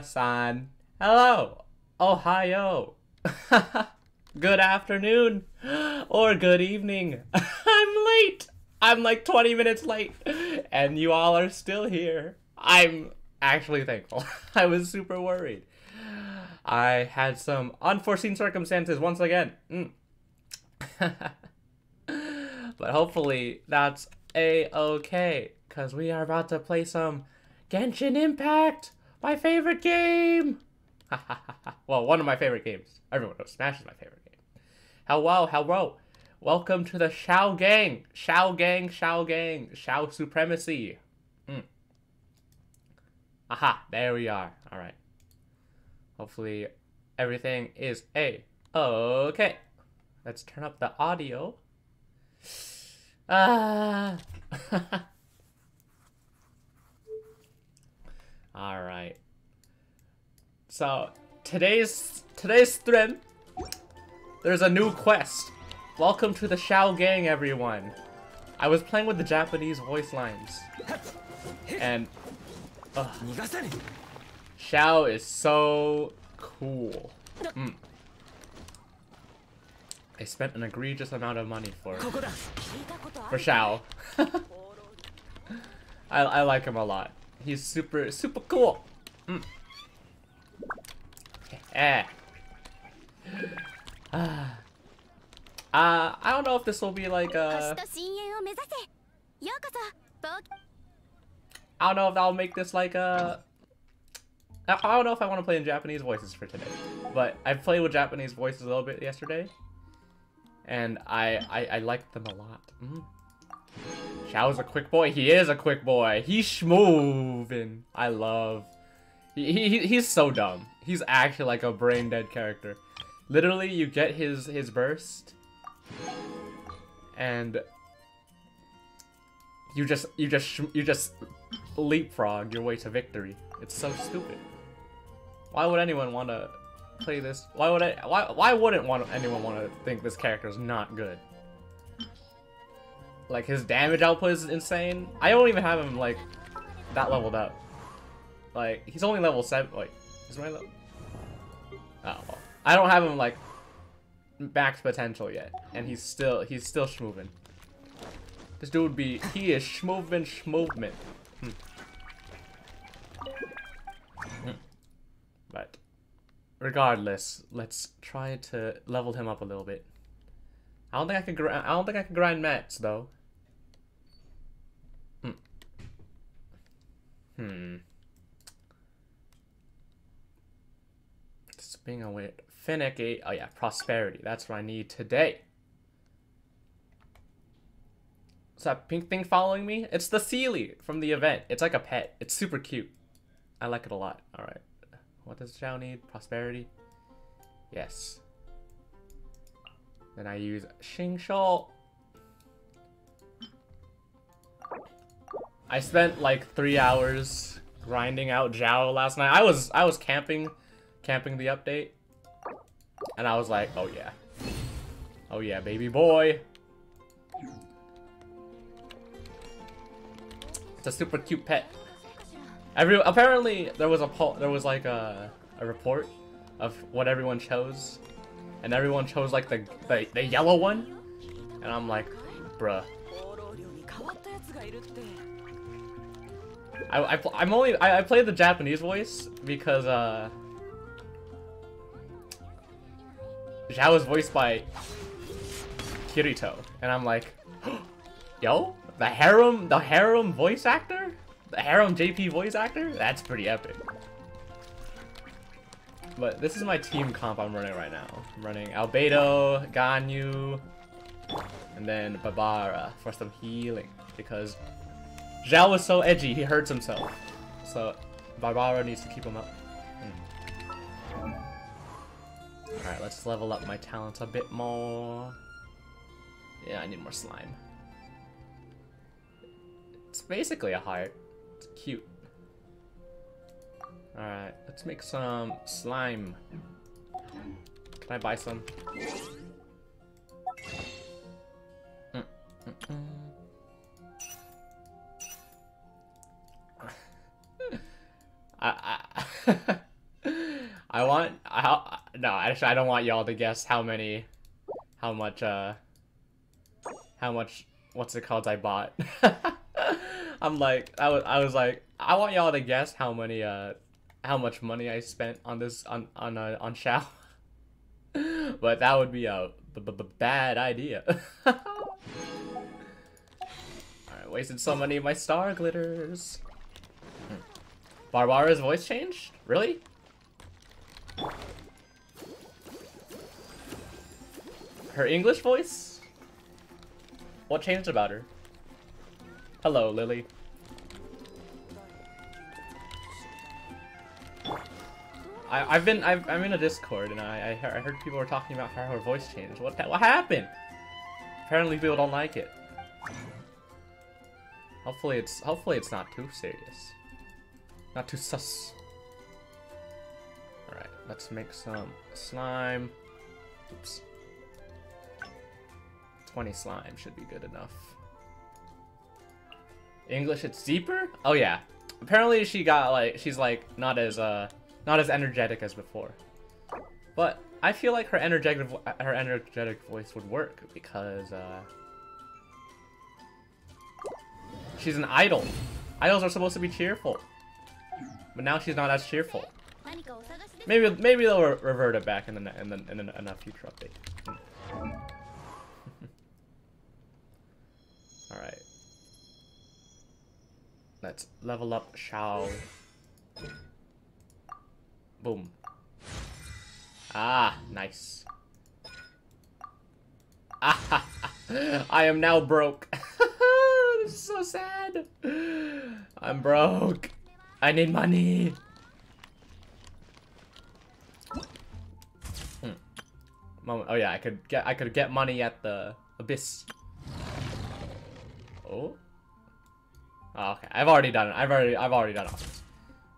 Konnichiwa-san. Hello. Ohio. Good afternoon. Or good evening. I'm late. I'm like 20 minutes late. And you all are still here. I'm actually thankful. I was super worried. I had some unforeseen circumstances once again. But hopefully that's a-okay. Because we are about to play some Genshin Impact! My favorite game! Well, one of my favorite games. Everyone knows Smash is my favorite game. Hello, hello. Welcome to the Xiao Gang. Xiao Gang, Xiao Gang, Xiao Supremacy. Aha, there we are. Alright. Hopefully everything is a-okay. Let's turn up the audio. All right. So today's stream, there's a new quest. Welcome to the Xiao Gang, everyone. I was playing with the Japanese voice lines, and Xiao is so cool. I spent an egregious amount of money for Xiao. I like him a lot. He's super cool. Yeah. I don't know if this will be like a... I don't know if I'll make this like a... I don't know if I want to play in Japanese voices for today. But I played with Japanese voices a little bit yesterday. And I liked them a lot. Xiao's a quick boy. He is a quick boy. He's schmovin'. I love. He's so dumb. He's actually like a brain dead character. Literally, you get his burst, and you just leapfrog your way to victory. It's so stupid. Why would anyone want to play this? Why wouldn't anyone want to think this character is not good? Like, his damage output is insane. I don't even have him, like, that leveled up. Like, he's only level 7. Wait, is my level? Oh, well. I don't have him, like, max potential yet. And he's still schmovin'. This dude would be, he is schmovin'. But, regardless, let's try to level him up a little bit. I don't think I can grind mats though. It's being a weird finicky. Oh yeah, prosperity. That's what I need today. Is that pink thing following me? It's the Sealy from the event. It's like a pet. It's super cute. I like it a lot. All right. What does Xiao need? Prosperity. Yes. Then I use Xing Shou. I spent like 3 hours grinding out Xiao last night. I was camping the update, and I was like, oh yeah, baby boy. It's a super cute pet. Apparently there was like a report of what everyone chose. And everyone chose like the yellow one, and I'm like, bruh. I played the Japanese voice because Xiao was voiced by Kirito, and I'm like, yo, the harem voice actor, the harem JP voice actor, that's pretty epic. But this is my team comp I'm running right now. I'm running Albedo, Ganyu, and then Barbara for some healing. Because Xiao was so edgy, he hurts himself. So Barbara needs to keep him up. Alright, let's level up my talents a bit more. Yeah, I need more slime. It's basically a heart. It's cute. Alright, let's make some slime. Can I buy some? I Actually, I don't want y'all to guess how much, what's it called, I bought. I'm like, I was like, I want y'all to guess how much money I spent on this, on Xiao. But that would be a bad idea. Alright, wasted so many of my star glitters. Barbara's voice changed? Really? Her English voice? What changed about her? Hello, Lily. I'm in a Discord and I heard people were talking about how her voice changed. What happened? Apparently people don't like it. Hopefully it's not too serious. Not too sus. Alright, let's make some slime. Oops. 20 slime should be good enough. English, it's deeper? Oh yeah. Apparently she got like, she's like not as energetic as before. But I feel like her energetic voice would work because she's an idol. Idols are supposed to be cheerful. But now she's not as cheerful. Maybe they'll revert it back in a future update. All right. Let's level up Xiao. Boom. Ah, nice. Ah, I am now broke. This is so sad. I'm broke. I need money. Moment. Oh yeah, I could get money at the Abyss. Oh. Oh okay, I've already done it.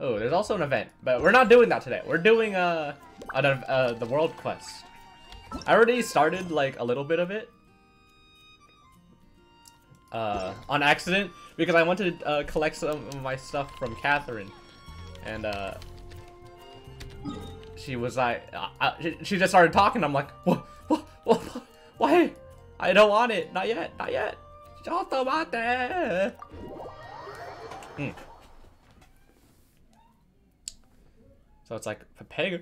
Oh, there's also an event, but we're not doing that today. We're doing the world quest. I already started like a little bit of it. On accident, because I want to collect some of my stuff from Catherine, and she was like, she just started talking. I'm like, what, why? I don't want it, not yet, not yet. So it's like Pepega.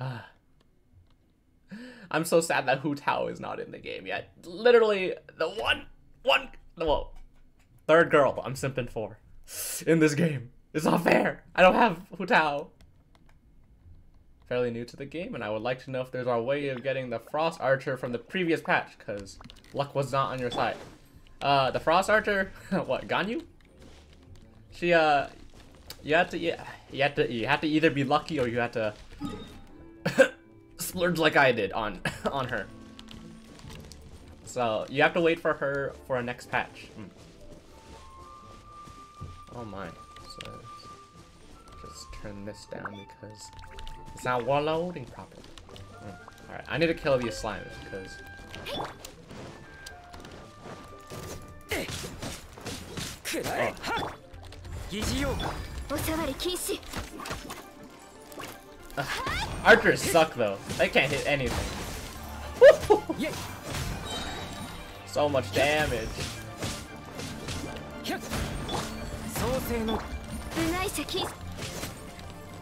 Ah. I'm so sad that Hu Tao is not in the game yet. Literally, the third girl I'm simping for in this game. It's not fair. I don't have Hu Tao. Fairly new to the game, and I would like to know if there's a way of getting the Frost Archer from the previous patch, because luck was not on your side. The Frost Archer, what, Ganyu? She, you had to either be lucky or you had to splurge like I did on her. So you have to wait for her for a next patch. Oh my! So just turn this down because it's not loading properly. All right, I need to kill these slimes because. Oh. Archers suck though. They can't hit anything. So much damage.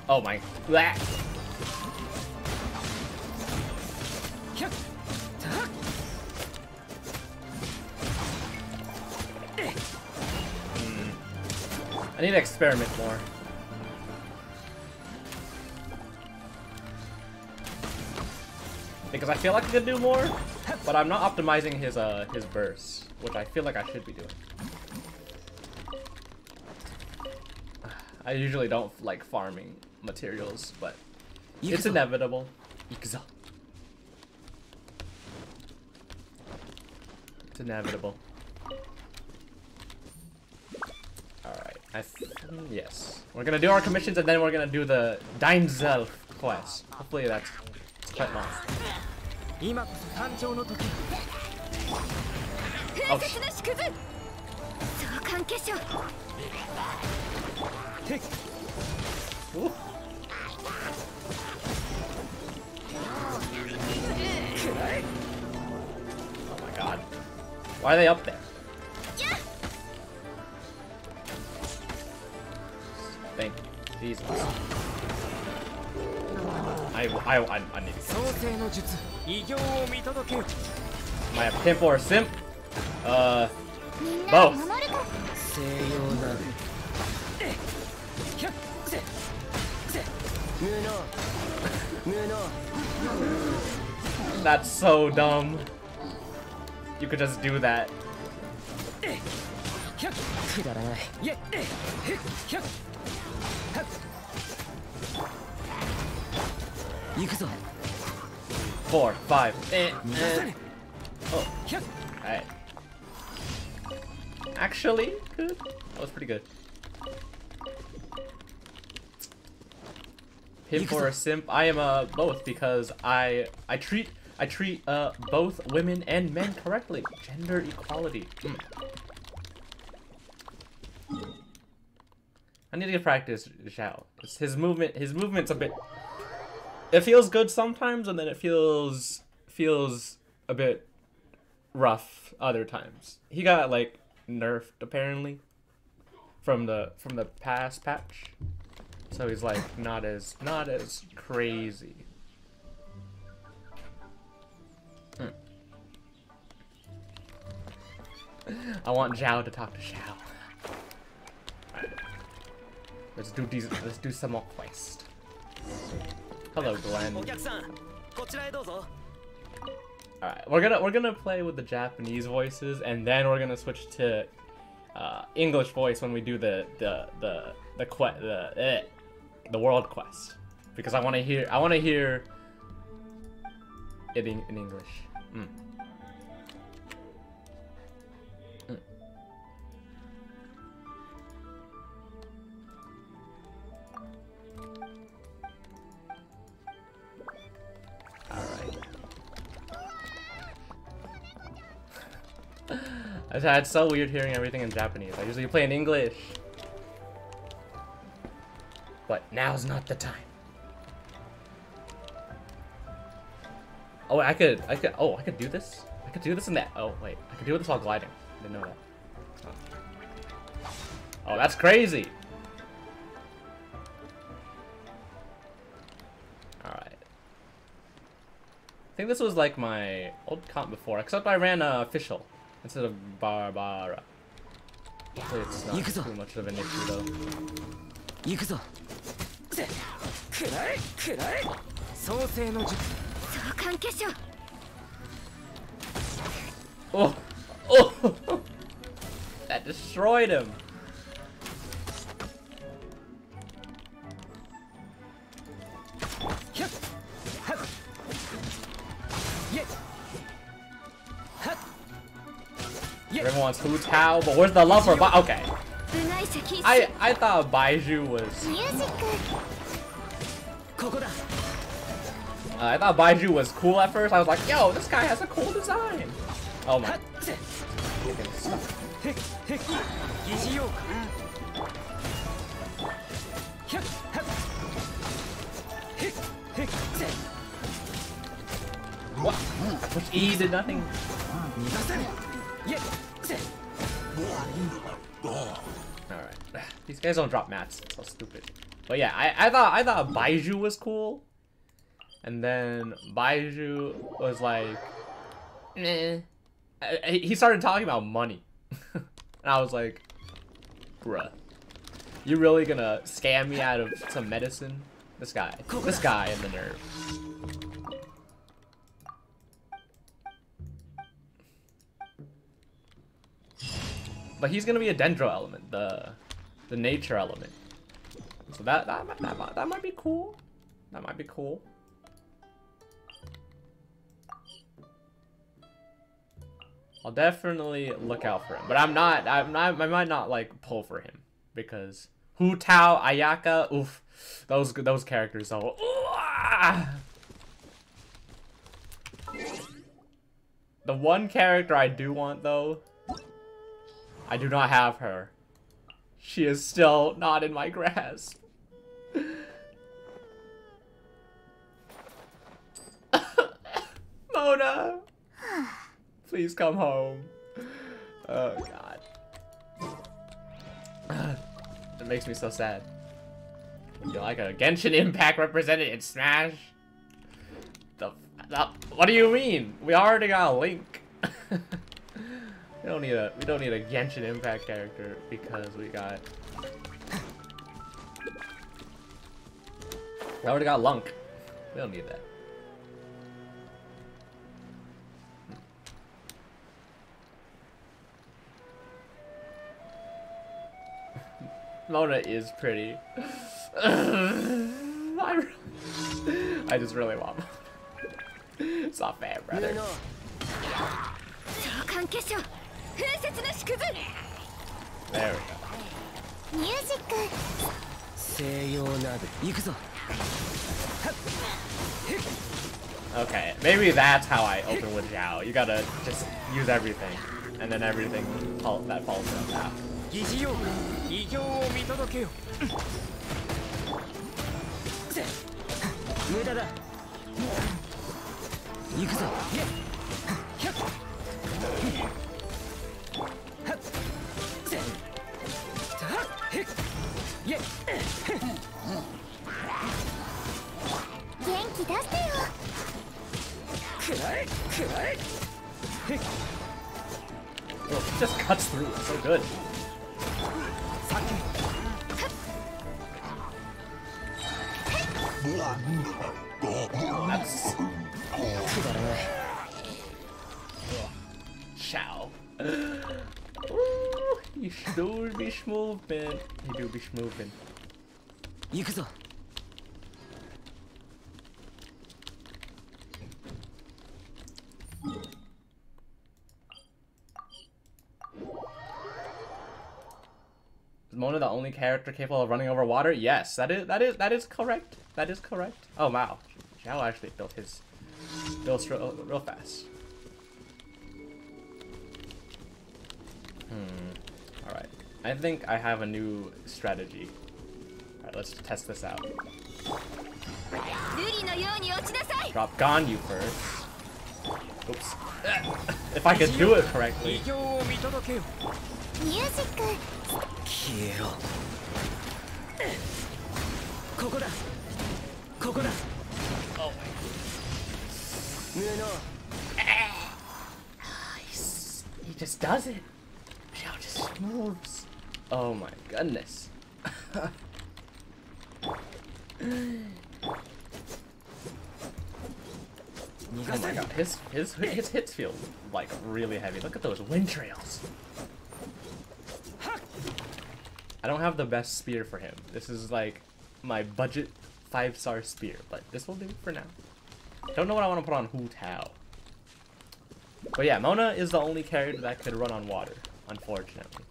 Oh my. I need to experiment more. Because I feel like I could do more, but I'm not optimizing his burst, which I feel like I should be doing. I usually don't like farming materials, but it's inevitable. It's inevitable. Yes, we're gonna do our commissions and then we're gonna do the Dainsleif quest. Hopefully that's quite long. Oh, Why are they up there? Yeah. Thank you. Jesus. I need to. Am I a pimp or a simp? Both. That's so dumb. You could just do that. Four, five. Oh, alright. Actually, good. That was pretty good. Him or a simp? I am both, because I treat both women and men correctly. Gender equality. I need to practice Xiao. His movement's a bit. It feels good sometimes, and then it feels a bit rough other times. He got like nerfed apparently from the past patch. So he's like not as crazy. I want Zhao to talk to Xiao. Right. Let's do some more quest. Hello, Glenn. Alright, we're gonna play with the Japanese voices, and then we're gonna switch to English voice when we do the world quest, because I want to hear it in English. All right. It's so weird hearing everything in Japanese. I usually play in English. But now's not the time. Oh, I could do this? I could do this and that. Oh, wait. I could do this while gliding. I didn't know that. Oh, that's crazy. All right. I think this was like my old comp before, except I ran official instead of Barbara. So it's not too much of an issue though. Oh! Oh! That destroyed him! Everyone wants Hu Tao, but where's the love for Baizhu? Okay. I thought Baizhu was... I thought Baizhu was cool at first. I was like, yo, this guy has a cool design. Oh my. What? Which E did nothing. Alright. These guys don't drop mats. It's so stupid. But yeah, I thought Baizhu was cool. And then Baizhu was like, meh. He started talking about money. And I was like, bruh, you really gonna scam me out of some medicine? This guy and the nerve. But he's gonna be a dendro element, the nature element. So that might be cool. That might be cool. I'll definitely look out for him, but I might not like pull for him because Hu Tao, Ayaka, oof, those characters are. The one character I do want though, I do not have her. She is still not in my grasp. Mona! Please come home. Oh god. It makes me so sad. You're like a Genshin Impact represented in Smash? What do you mean? We already got a Link. we don't need a Genshin Impact character because we got. We already got Lunk. We don't need that. Mona is pretty. I just really want Mona. It's not bad, brother. There we go. Music. Okay, maybe that's how I open with Xiao. You gotta just use everything, and then everything that falls from that. Well, it just cuts through. It's so good. That's... Ciao. Ooh, you should be schmovin'. You do be schmovin'. Is Mona the only character capable of running over water? Yes, that is correct. That is correct. Oh wow, Xiao actually built his builds real fast. All right, I think I have a new strategy. All right, let's test this out. Drop Ganyu first. Oops. If I could do it correctly. Music. Oh my. He just does it. Xiao just moves. Oh my goodness. Oh my god, his hits feel like really heavy. Look at those wind trails. I don't have the best spear for him. This is like my budget 5-star spear, but this will do for now. Don't know what I want to put on Hu Tao. But yeah, Mona is the only character that could run on water, unfortunately.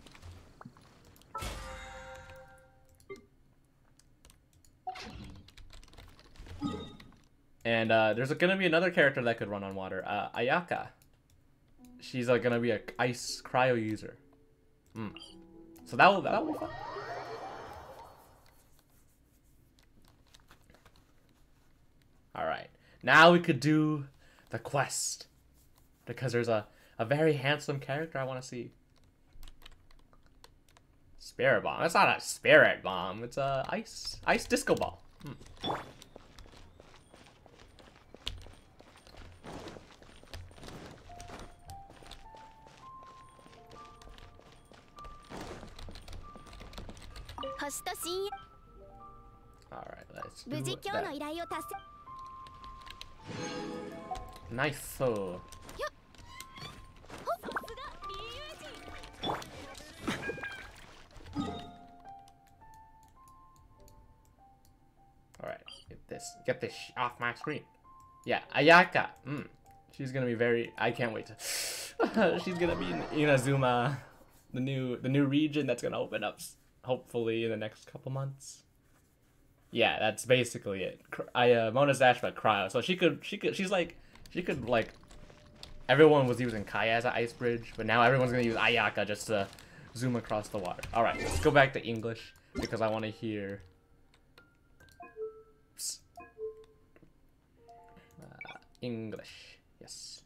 And there's gonna be another character that could run on water, Ayaka. She's gonna be an ice cryo user. So that'll be fun. All right, now we could do the quest because there's a very handsome character I want to see. Spirit bomb. That's not a spirit bomb. It's a ice disco ball. Alright, let's do that. Nice. So alright, get this off my screen. Yeah, Ayaka. She's gonna be very, I can't wait to she's gonna be in Inazuma, the new region that's gonna open up hopefully in the next couple months. Yeah, that's basically it. Mona's dashed by cryo, so she could, like, everyone was using Kaeya as an ice bridge, but now everyone's gonna use Ayaka just to zoom across the water. All right, let's go back to English because I want to hear. English, yes.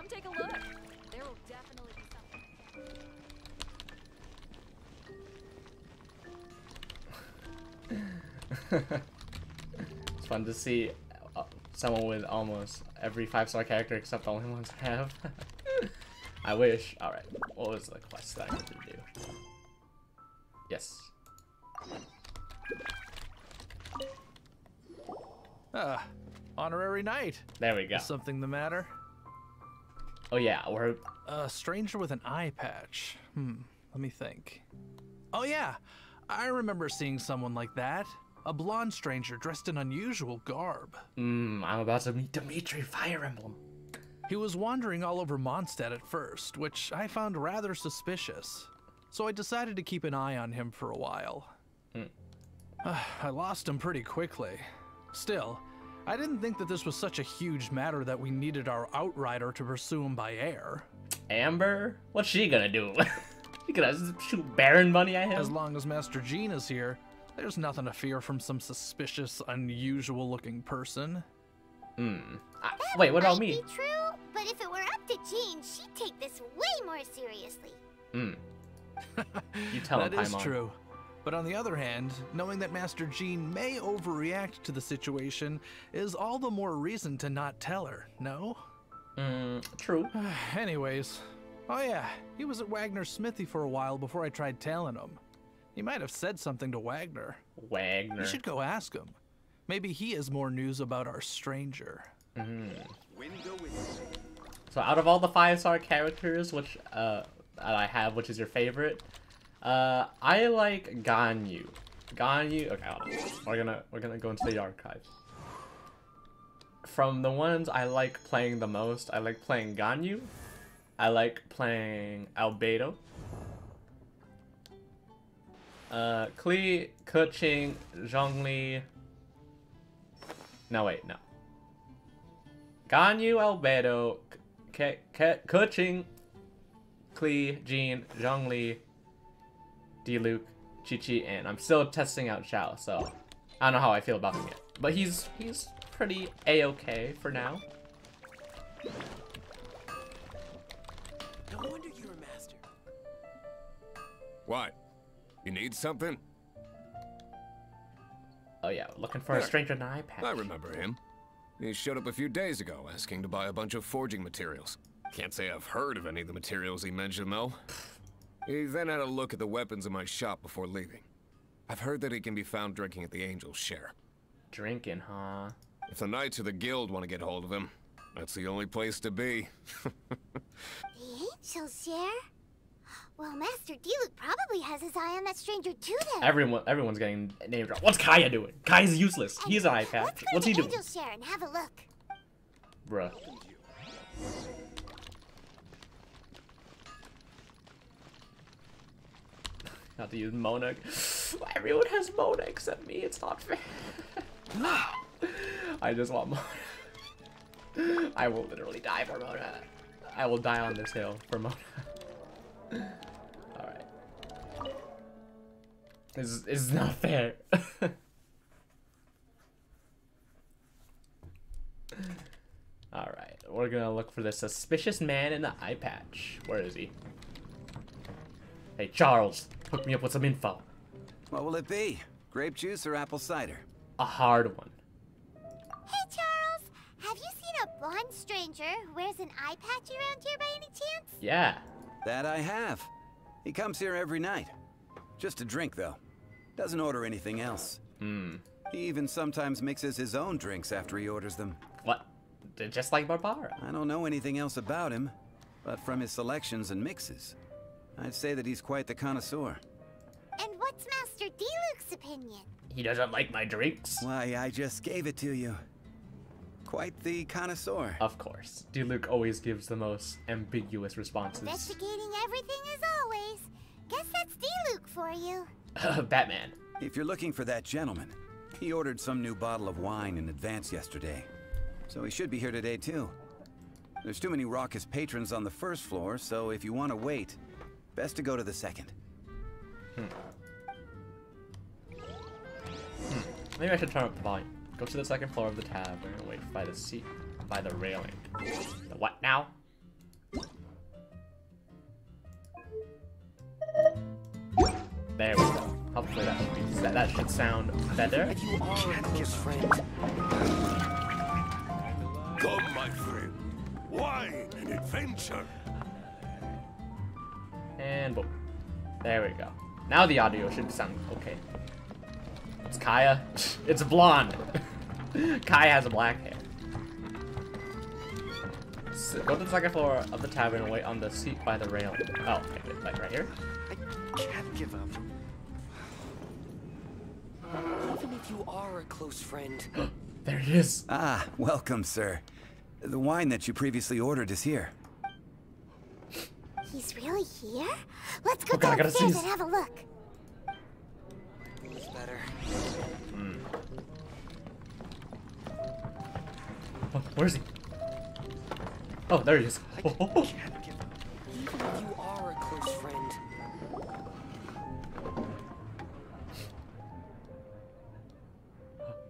Come take a look. There will definitely be something. It's fun to see someone with almost every 5-star character except the only ones I have. I wish. Alright, what was the quest that I had to do? Yes. Honorary knight. There we go. Is something the matter? Oh yeah, we're a stranger with an eye patch. Let me think. Oh yeah, I remember seeing someone like that. A blonde stranger dressed in unusual garb. I'm about to meet Dimitri, Fire Emblem. He was wandering all over Mondstadt at first, which I found rather suspicious. So I decided to keep an eye on him for a while. I lost him pretty quickly. Still, I didn't think that this was such a huge matter that we needed our outrider to pursue him by air. Amber? What's she gonna do? She gonna shoot Baron Bunny at him? As long as Master Jean is here, there's nothing to fear from some suspicious, unusual-looking person. Wait, what about me? That might be true, but if it were up to Jean, she'd take this way more seriously. You tell him, Paimon. That is true. But on the other hand, knowing that Master Jean may overreact to the situation is all the more reason to not tell her, no? True. Anyways, oh yeah, he was at Wagner's smithy for a while before I tried telling him. He might have said something to Wagner. Wagner? You should go ask him. Maybe he has more news about our stranger. So out of all the 5-star characters, which I have, which is your favorite? I like Ganyu. Okay, hold on. We're gonna go into the archive. From the ones I like playing the most, I like playing Ganyu. I like playing Albedo. Klee, Keqing, Zhongli. No wait, no. Ganyu, Albedo, Keqing, Klee, Jean, Zhongli, Diluc, Chi-Chi, and I'm still testing out Xiao, so I don't know how I feel about him yet. But he's pretty A-okay for now. No wonder you're a master. What? You need something? Oh yeah, looking for a stranger in an eye patch. I remember him. He showed up a few days ago asking to buy a bunch of forging materials. Can't say I've heard of any of the materials he mentioned though. He then had a look at the weapons in my shop before leaving. I've heard that he can be found drinking at the Angel's Share. Drinking, huh? If the Knights of the Guild want to get hold of him, that's the only place to be. The Angel's Share? Well, Master Diluc probably has his eye on that stranger too then. Everyone's getting name dropped. What's Kaeya doing? Kaeya's useless. And he's an eye patch. What's he doing? Angel's Share and have a look. Bruh. Not to use Mona. Everyone has Mona except me. It's not fair. I just want Mona. I will literally die for Mona. I will die on this hill for Mona. Alright. This is not fair. Alright. We're gonna look for the suspicious man in the eye patch. Where is he? Hey, Charles. Hook me up with some info. What will it be? Grape juice or apple cider? A hard one. Hey Charles, have you seen a blonde stranger who wears an eye patch around here by any chance? Yeah. That I have. He comes here every night. Just to drink though. Doesn't order anything else. He even sometimes mixes his own drinks after he orders them. What? They're just like Barbara. I don't know anything else about him, but from his selections and mixes, I'd say that he's quite the connoisseur. And what's Master Diluc's opinion? He doesn't like my drinks. Why, I just gave it to you. Quite the connoisseur. Of course. Diluc always gives the most ambiguous responses. Investigating everything as always. Guess that's Diluc for you. Batman. If you're looking for that gentleman, he ordered some new bottle of wine in advance yesterday. So he should be here today too. There's too many raucous patrons on the first floor, so if you want to wait, best to go to the second. Maybe I should turn up the volume. Go to the second floor of the tavern and wait by the railing. The what now? There we go. Hopefully that should be set. That should sound better. You are Angel's friend. Come, my friend. Why an adventure? And boom. There we go. Now the audio should sound okay. It's Kaeya. It's blonde. Kaeya has black hair. So go to the second floor of the tavern and wait on the seat by the rail. Oh, okay, like right here. I can't give up. Even if you are a close friend. There he is. Ah, welcome, sir. The wine that you previously ordered is here. He's really here? Let's go downstairs and have a look. It's better. Mm. Oh, where is he? Oh, there he is. Oh, oh, oh. Even if you are a close friend.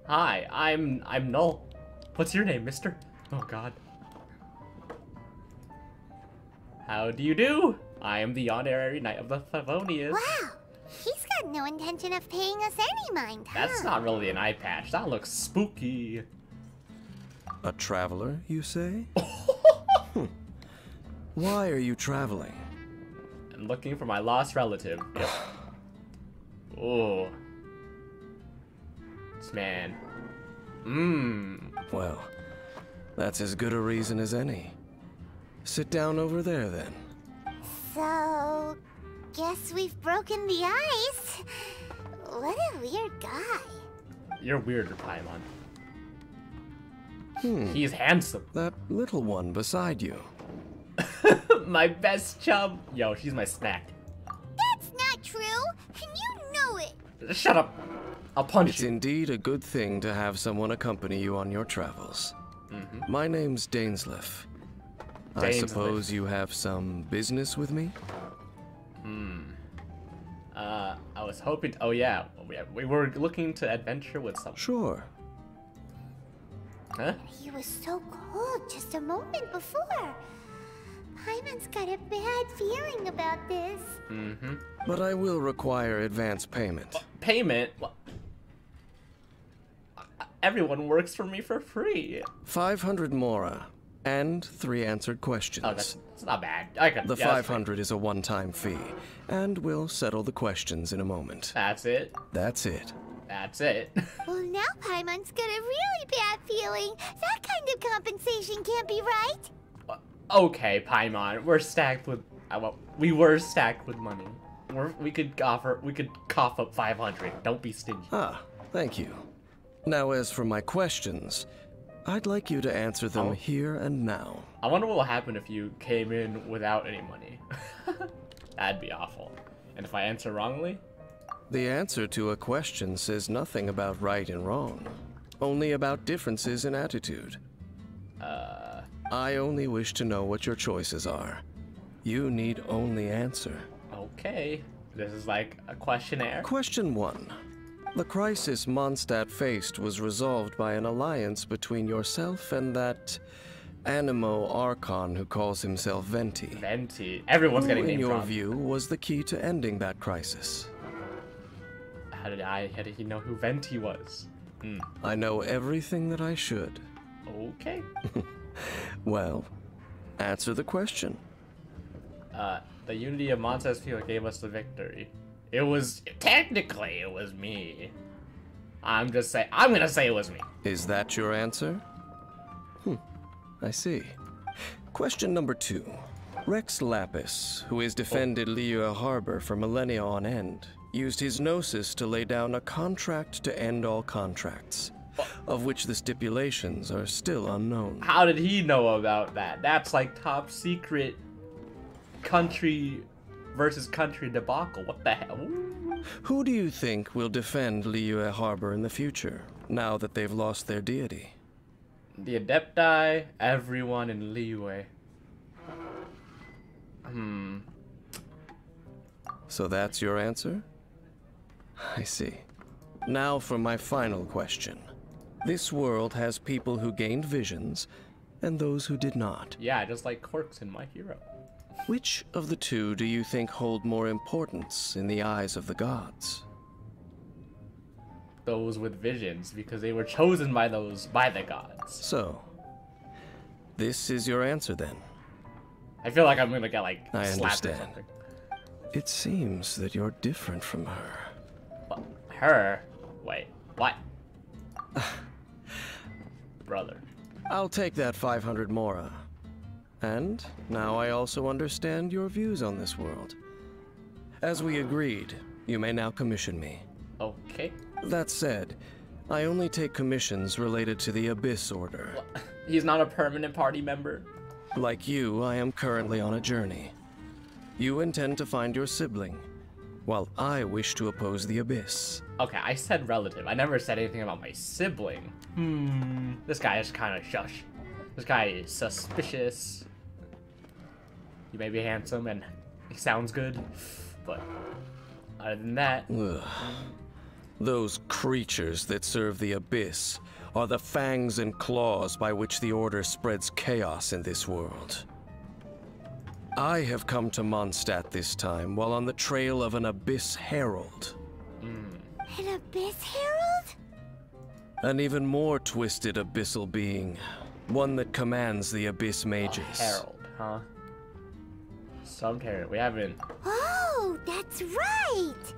Hi, I'm Null. What's your name, mister? Oh god. How do you do? I am the honorary knight of the Favonius. Wow, he's got no intention of paying us any mind, huh? That's not really an eye patch. That looks spooky. A traveler, you say? Why are you traveling? I'm looking for my lost relative. Yep. Oh. This man. Mmm. Well, that's as good a reason as any. Sit down over there, then. So, guess we've broken the ice. What a weird guy. You're weirder, Paimon. Hmm. He's handsome. That little one beside you. My best chum. Yo, she's my snack. That's not true. And you know it. Shut up. I'll punch you. It's indeed a good thing to have someone accompany you on your travels. Mm-hmm. My name's Dainsleif. I suppose you have some business with me? Hmm. I was hoping... Oh, yeah. We were looking to adventure with someone. Sure. Huh? He was so cold just a moment before. Paimon's got a bad feeling about this. Mm-hmm. But I will require advance payment. Payment? What? Everyone works for me for free. 500 Mora. And 3 answered questions. Oh, that's not bad. The 500 is a one-time fee, and we'll settle the questions in a moment. That's it? That's it. That's it. Well, now Paimon's got a really bad feeling. That kind of compensation can't be right. Okay, Paimon, we're stacked with... Well, we were stacked with money. We could cough up 500. Don't be stingy. Ah, thank you. Now, as for my questions... I'd like you to answer them here and now. I wonder what will happen if you came in without any money. That'd be awful. And if I answer wrongly? The answer to a question says nothing about right and wrong, only about differences in attitude. I only wish to know what your choices are. You need only answer. Okay. This is like a questionnaire. Question 1. The crisis Mondstadt faced was resolved by an alliance between yourself and that animo archon who calls himself Venti. Venti. Everyone's getting named wrong. Who, in your view, was the key to ending that crisis? How did he know who Venti was? Mm. I know everything that I should. Okay. Well, answer the question. The unity of Mondstadt's people gave us the victory. It was, technically, it was me. I'm gonna say it was me. Is that your answer? Hmm, I see. Question number 2. Rex Lapis, who has defended Liyue Harbor for millennia on end, used his gnosis to lay down a contract to end all contracts, of which the stipulations are still unknown. How did he know about that? That's like top secret country... versus country debacle. What the hell? Who do you think will defend Liyue Harbor in the future, now that they've lost their deity? The Adepti, everyone in Liyue. Hmm. So that's your answer? I see. Now for my final question. This world has people who gained visions, and those who did not. Yeah, just like Corks in My Hero. Which of the two do you think hold more importance in the eyes of the gods? Those with visions, because they were chosen by those, by the gods. So, this is your answer then? I feel like I'm gonna get like slapped or something. It seems that you're different from her. But her? Wait, what? Brother. I'll take that 500 Mora. And now I also understand your views on this world. As we agreed, you may now commission me. Okay. That said, I only take commissions related to the Abyss Order. What? He's not a permanent party member? Like you, I am currently on a journey. You intend to find your sibling, while I wish to oppose the Abyss. Okay, I said relative. I never said anything about my sibling. Hmm. This guy is kind of shush. This guy is suspicious. You may be handsome and he sounds good, but other than that... Ugh. Those creatures that serve the Abyss are the fangs and claws by which the Order spreads chaos in this world. I have come to Mondstadt this time while on the trail of an Abyss Herald. Mm. An Abyss Herald? An even more twisted abyssal being. One that commands the Abyss Mages. A herald, huh? Some herald, we haven't... Oh, that's right!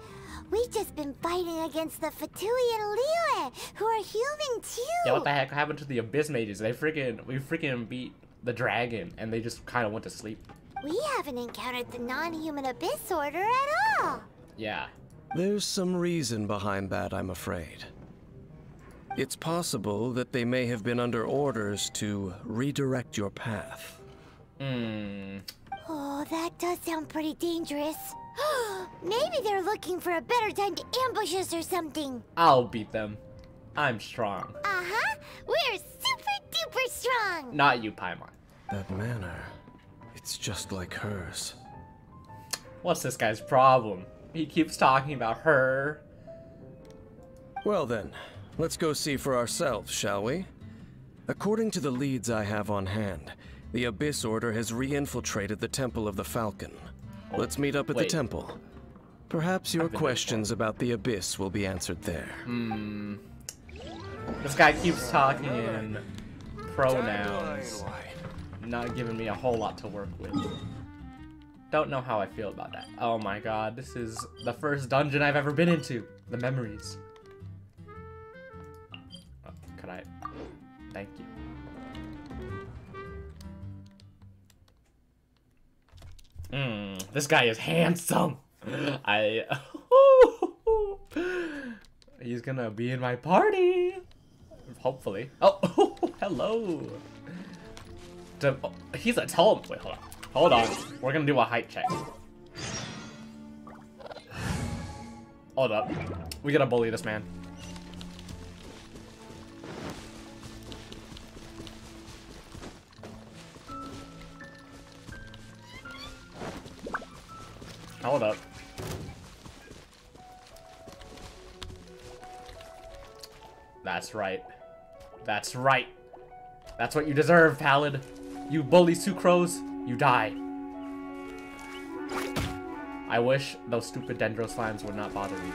We've just been fighting against the Fatui and Liyue, who are human too! Yeah, what the heck happened to the Abyss Mages? We freaking beat the dragon, and they just kind of went to sleep. We haven't encountered the non-human Abyss Order at all! Yeah. There's some reason behind that, I'm afraid. It's possible that they may have been under orders to redirect your path. Hmm. Oh, that does sound pretty dangerous. Maybe they're looking for a better time to ambush us or something. I'll beat them. I'm strong. Uh-huh. We're super-duper strong. Not you, Paimon. That manner, it's just like hers. What's this guy's problem? He keeps talking about her. Well then, let's go see for ourselves, shall we? According to the leads I have on hand, the Abyss Order has re-infiltrated the Temple of the Falcon. Let's meet up at the temple. Perhaps your questions about the Abyss will be answered there. Hmm. This guy keeps talking in pronouns. Not giving me a whole lot to work with. Don't know how I feel about that. Oh my god, this is the first dungeon I've ever been into. The memories. Oh, could I? Thank you. Mm, this guy is handsome. He's gonna be in my party, hopefully. Oh, hello. He's a tall. Wait, hold on. We're gonna do a height check. Hold up. We gotta bully this man. Hold up. That's right. That's right. That's what you deserve, Paladin. You bully Sucrose, you die. I wish those stupid Dendro Slimes would not bother me.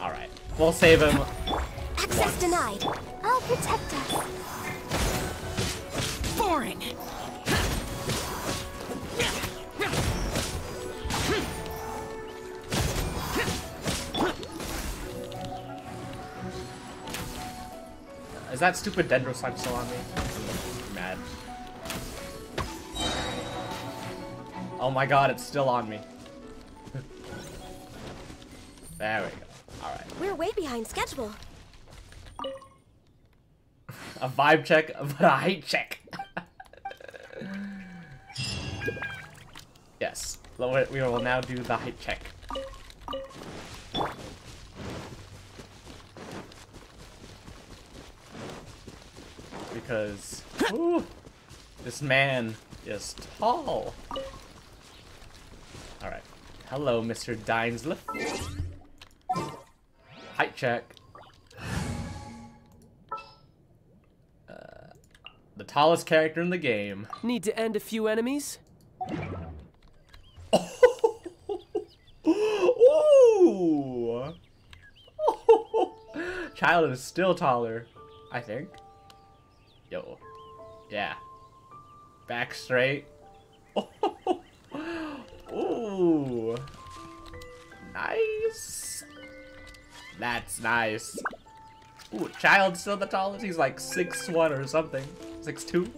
Alright. We'll save him. Access once. Denied. I'll protect us. Boring. Is that stupid Dendro Slime still on me? I'm mad. Oh my god, it's still on me. There we go. Alright. We're way behind schedule. A vibe check, but a height check. Yes. We will now do the height check. Because this man is tall. All right, hello, Mr. Dainsleif. Height check. The tallest character in the game. Need to end a few enemies? Ooh. Child is still taller, I think. Yo. Yeah. Back straight. Ooh. Nice. That's nice. Ooh, child's still the tallest. He's like 6'1" or something. 6'2".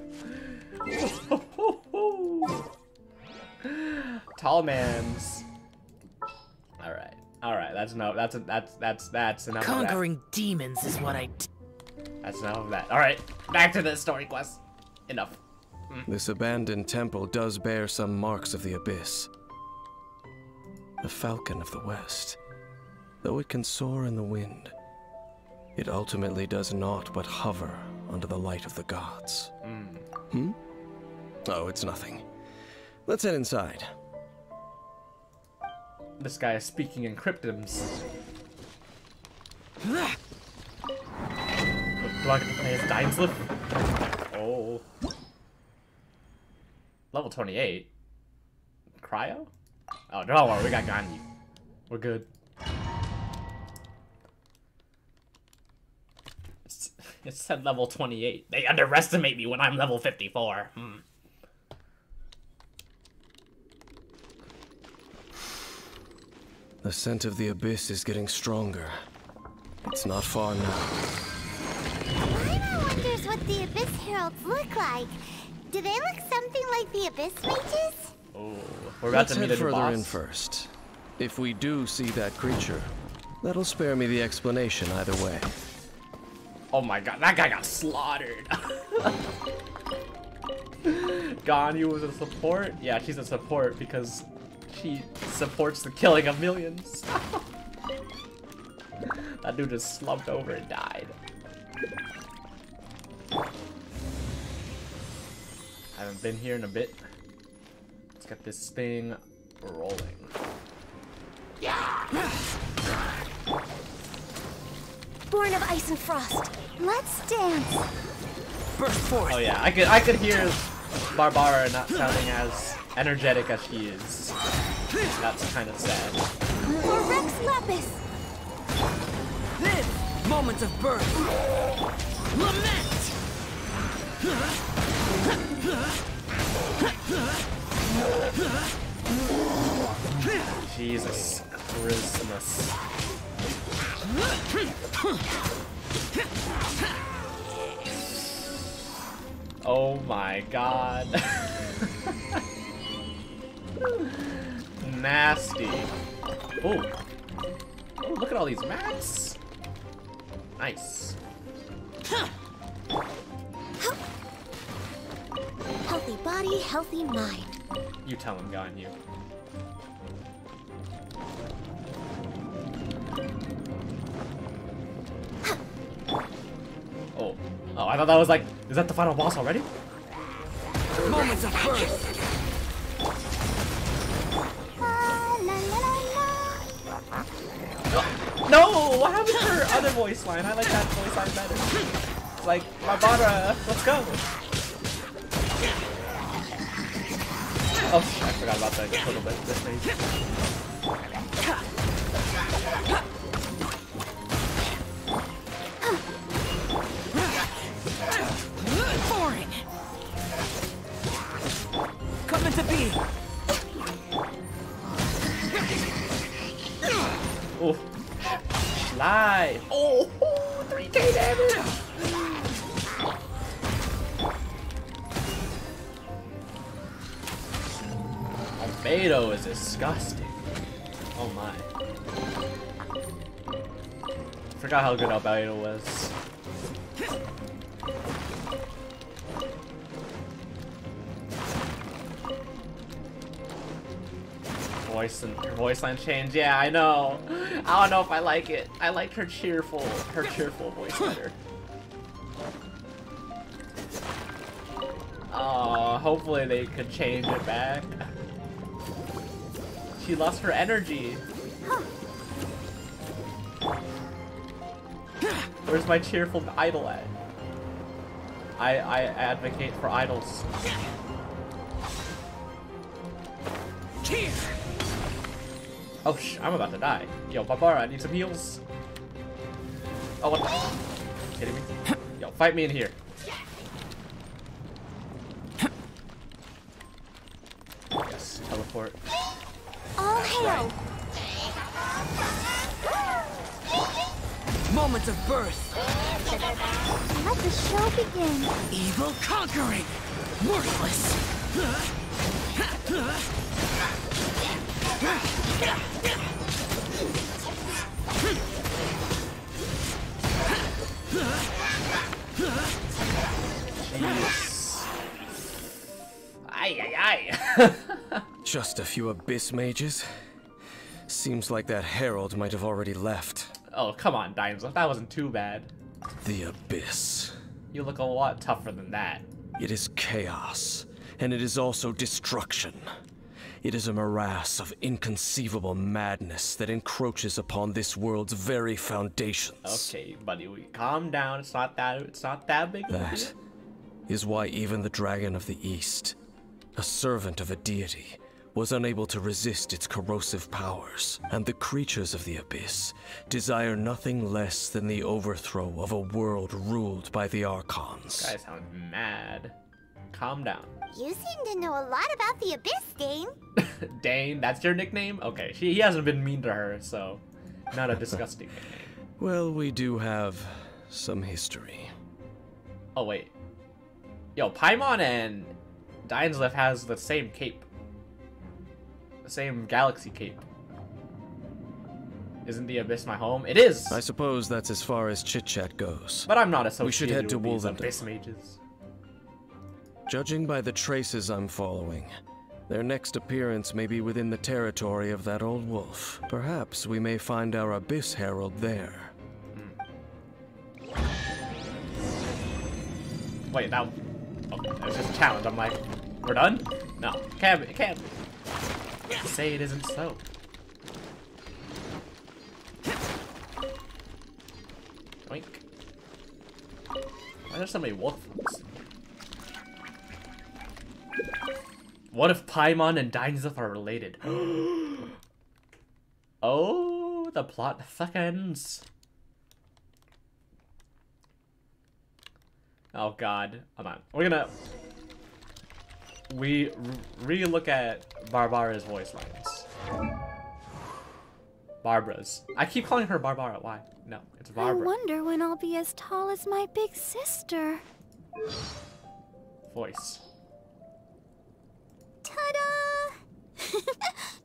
Tall man's. All right, that's enough. That's enough. Conquering of that. Demons is what I. That's enough of that. All right, back to the story quest. Enough. Mm. This abandoned temple does bear some marks of the abyss. The Falcon of the West, though it can soar in the wind, it ultimately does naught but hover under the light of the gods. Mm. Hmm? Oh, it's nothing. Let's head inside. This guy is speaking in cryptums. Do I get to play as Dainsleif? Oh. Level 28? Cryo? Oh, don't worry, we got Ganyu. We're good. It said level 28. They underestimate me when I'm level 54. Hmm. The scent of the abyss is getting stronger. It's not far now. Paimon wonders what the abyss heralds look like. Do they look something like the abyss mages? Oh, we're about to meet a boss. Let's head further in first. If we do see that creature, that'll spare me the explanation either way. Oh my god, that guy got slaughtered. Ganyu was a support? Yeah, she's a support because she supports the killing of millions. That dude just slumped over and died. I haven't been here in a bit. Let's get this thing rolling. Yeah. Born of ice and frost, let's dance. Burst forth. Oh yeah, I could hear Barbara not sounding as energetic as she is. That's kind of sad. For Rex Lapis. Then, moments of birth. Lament. Jesus Christmas. Oh my god. Nasty. Oh. Oh, look at all these mats. Nice. Healthy body, healthy mind. You tell him, Ganyu. Oh. Oh, I thought that was like, is that the final boss already? Moments of birth. No! What happened to her other voice line? I like that voice line better. It's like, Barbara, let's go! Oh, I forgot about that a little bit. This thing. Boring! Coming to be! Oh. Live! Oh, 3K damage! Albedo is disgusting. Oh my. Forgot how good Albedo was. Voice line change, yeah, I know. I don't know if I like it. I liked her cheerful voice better. Oh, hopefully they could change it back. She lost her energy. Where's my cheerful idol at? I advocate for idols. Oh, I'm about to die. Yo, Barbara, I need some heals. Oh, what the? Kidding me? Yo, fight me in here. Yes, teleport. All hail. Moments of birth. Let the show begin. Evil conquering, worthless. Just a few abyss mages. Seems like that herald might have already left. Oh, come on, Dainsleif. That wasn't too bad. The abyss. You look a lot tougher than that. It is chaos, and it is also destruction. It is a morass of inconceivable madness that encroaches upon this world's very foundations. Okay, buddy, we calm down. It's not that big. That is why even the Dragon of the East, a servant of a deity, was unable to resist its corrosive powers, and the creatures of the abyss desire nothing less than the overthrow of a world ruled by the Archons. You guys sound mad. Calm down. You seem to know a lot about the abyss, Dane. Dane, that's your nickname? Okay, he hasn't been mean to her, so not a disgusting nickname. Well, we do have some history. Oh, wait. Yo, Paimon and Dainsleif has the same cape. Same galaxy cape. Isn't the abyss my home? It is. I suppose that's as far as chit chat goes. But I'm not associated. We should head to with these abyss mages. Judging by the traces I'm following, their next appearance may be within the territory of that old wolf. Perhaps we may find our abyss herald there. Hmm. Wait, that was just a challenge. I'm like, we're done? No, it can't be. Say it isn't so. Oink. Why are there so many wolves? What if Paimon and Dainsleif are related? Oh, the plot thickens. Oh god, I'm on. We're gonna... We re-look at Barbara's voice lines. Barbara's. I keep calling her Barbara. Why? No, it's Barbara. I wonder when I'll be as tall as my big sister. Voice. Ta-da!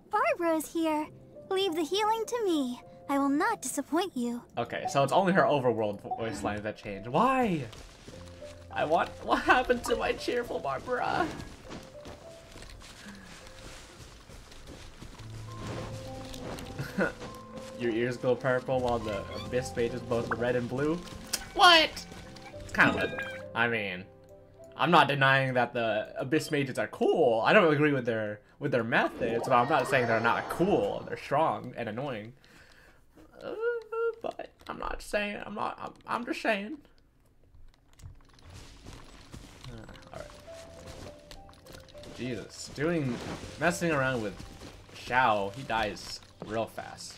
Barbara's here. Leave the healing to me. I will not disappoint you. Okay, so it's only her overworld voice lines that change. Why? I want. What happened to my cheerful Barbara? Your ears go purple while the abyss page is both red and blue. What? It's kind of. I mean, I'm not denying that the abyss mages are cool. I don't agree with their methods, but I'm not saying they're not cool. They're strong and annoying. But I'm not saying. I'm not. I'm just saying. All right. Jesus, messing around with Xiao, he dies real fast.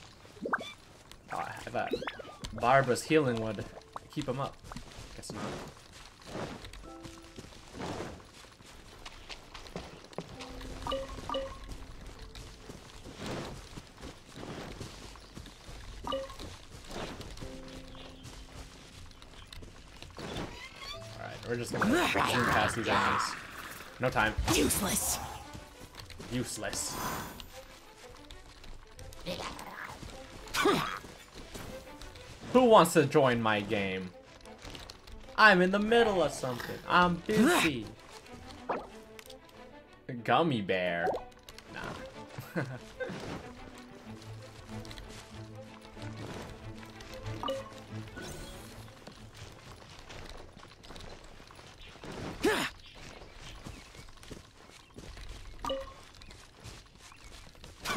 Oh, I thought Barbara's healing would keep him up. Guess not. All right, we're just gonna move past these enemies. No time. Useless. Useless. Who wants to join my game? I'm in the middle of something. I'm busy. Gummy bear. Nah.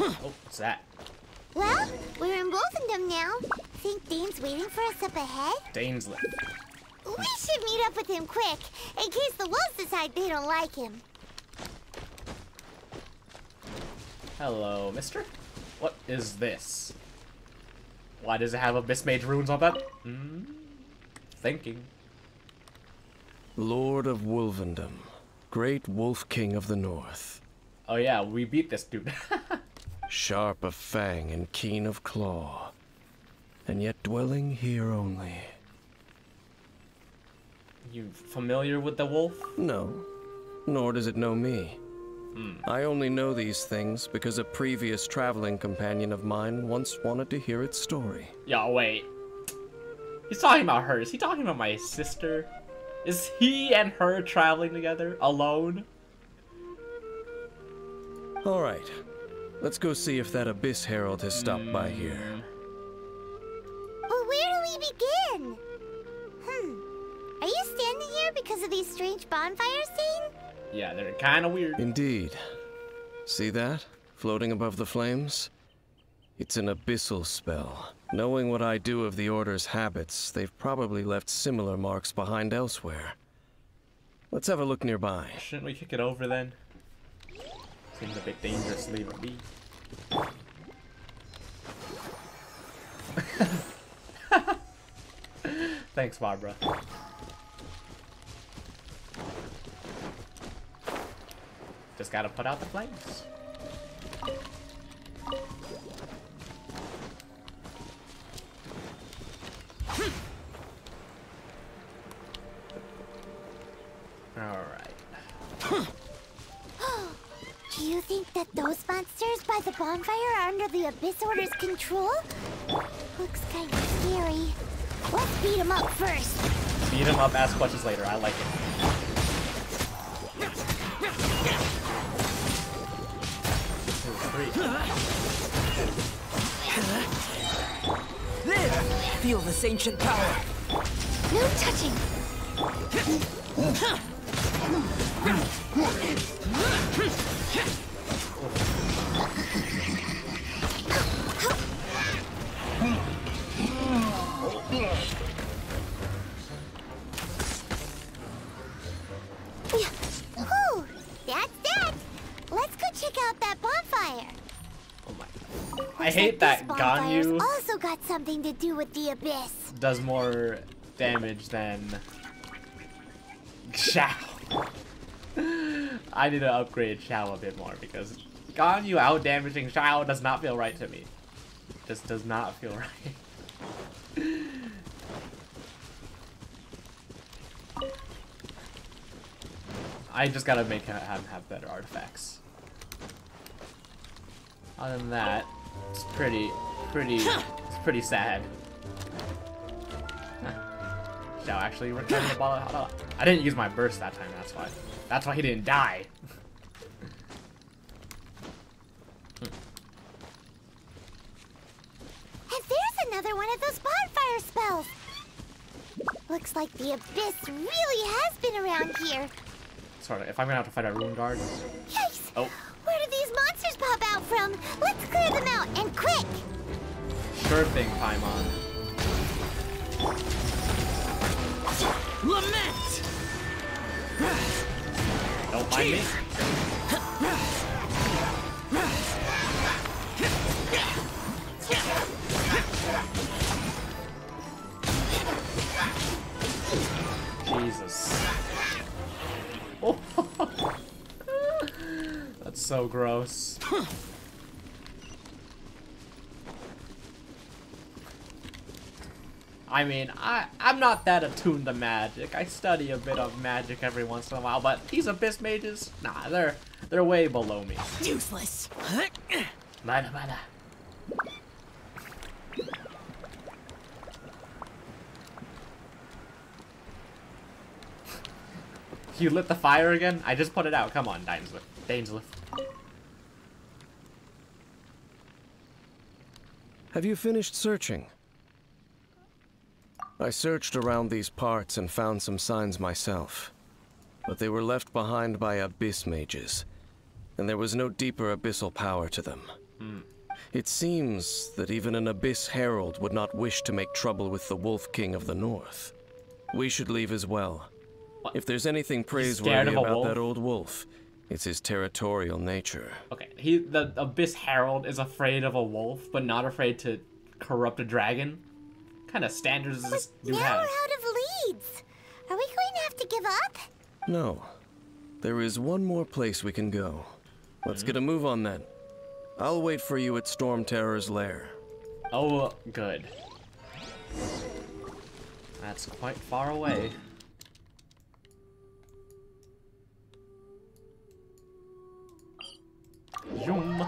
Oh, what's that? Well, we're in both of them now. Think Dane's waiting for us up ahead? Dainsleif. Ooh, We should meet up with him quick, in case the wolves decide they don't like him. Hello, mister. What is this? Why does it have Abyss Mage runes on that? Thinking. Lord of Wolvendom, great wolf king of the north. Oh yeah, we beat this dude. Sharp of fang and keen of claw, and yet dwelling here only. You familiar with the wolf? No, nor does it know me. I only know these things because a previous traveling companion of mine once wanted to hear its story. Yo, wait. He's talking about her. Is he talking about my sister? Is he and her traveling together? Alone? Alright. Let's go see if that Abyss Herald has stopped by here. Well, where do we begin? Are you standing here because of these strange bonfires, Zane? Yeah, they're kind of weird. Indeed. See that? Floating above the flames? It's an abyssal spell. Knowing what I do of the Order's habits, they've probably left similar marks behind elsewhere. Let's have a look nearby. Shouldn't we kick it over then? Seems a bit dangerous, leave it be. Thanks, Barbara. Just gotta put out the flames. All right. Do you think that those monsters by the bonfire are under the Abyss Order's control? Looks kind of scary. Let's beat them up first. Beat them up, ask questions later. I like it. There! Feel this ancient power! No touching! Ooh, that's that! Let's go check out that bonfire! Oh my. I hate that Ganyu also got something to do with the Abyss. Does more damage than Xiao. I need to upgrade Xiao a bit more because Ganyu out damaging Xiao does not feel right to me. Just does not feel right. I just gotta make him have better artifacts. Other than that, it's pretty sad. Shall I actually return the ball? I didn't use my burst that time, that's why. That's why he didn't die. And there's another one of those bonfire spells. Looks like the Abyss really has been around here. Sorry, if I'm gonna have to fight a Rune Guard. Yikes. Oh. Where do these monsters pop out from? Let's clear them out, and quick! Sure thing, Paimon. Lament! Don't mind me. Jesus. Oh. That's so gross. I mean, I'm not that attuned to magic. I study a bit of magic every once in a while, but these Abyss Mages, nah, they're way below me. Useless. Bada. You lit the fire again? I just put it out. Come on, Dainsleif. Have you finished searching? I searched around these parts and found some signs myself, but they were left behind by Abyss Mages, and there was no deeper abyssal power to them. It seems that even an Abyss Herald would not wish to make trouble with the Wolf King of the North. We should leave as well. What? If there's anything praiseworthy about that old wolf, it's his territorial nature. Okay, the Abyss Herald is afraid of a wolf, but not afraid to corrupt a dragon. What kind of standards does this dude have? We're out of leads. Are we going to have to give up? No. There is one more place we can go. Let's get a move on then. I'll wait for you at Storm Terror's Lair. Oh, good. That's quite far away. Zoom.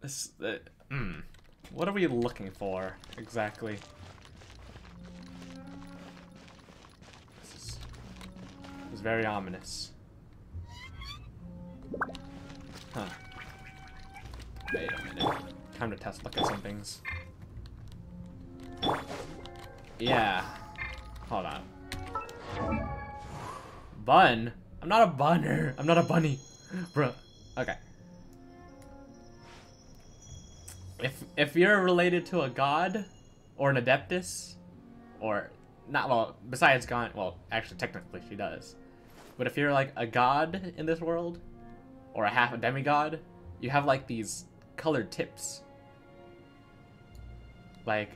This, what are we looking for exactly? This is very ominous. Huh. Wait a minute. Time to test look at some things. Yeah. Hold on. Bun? I'm not a bunner. I'm not a bunny. Bruh. Okay. If you're related to a god or an adeptus or not, well, besides God, well, actually technically she does. But if you're like a god in this world or a half a demigod, you have like these colored tips. Like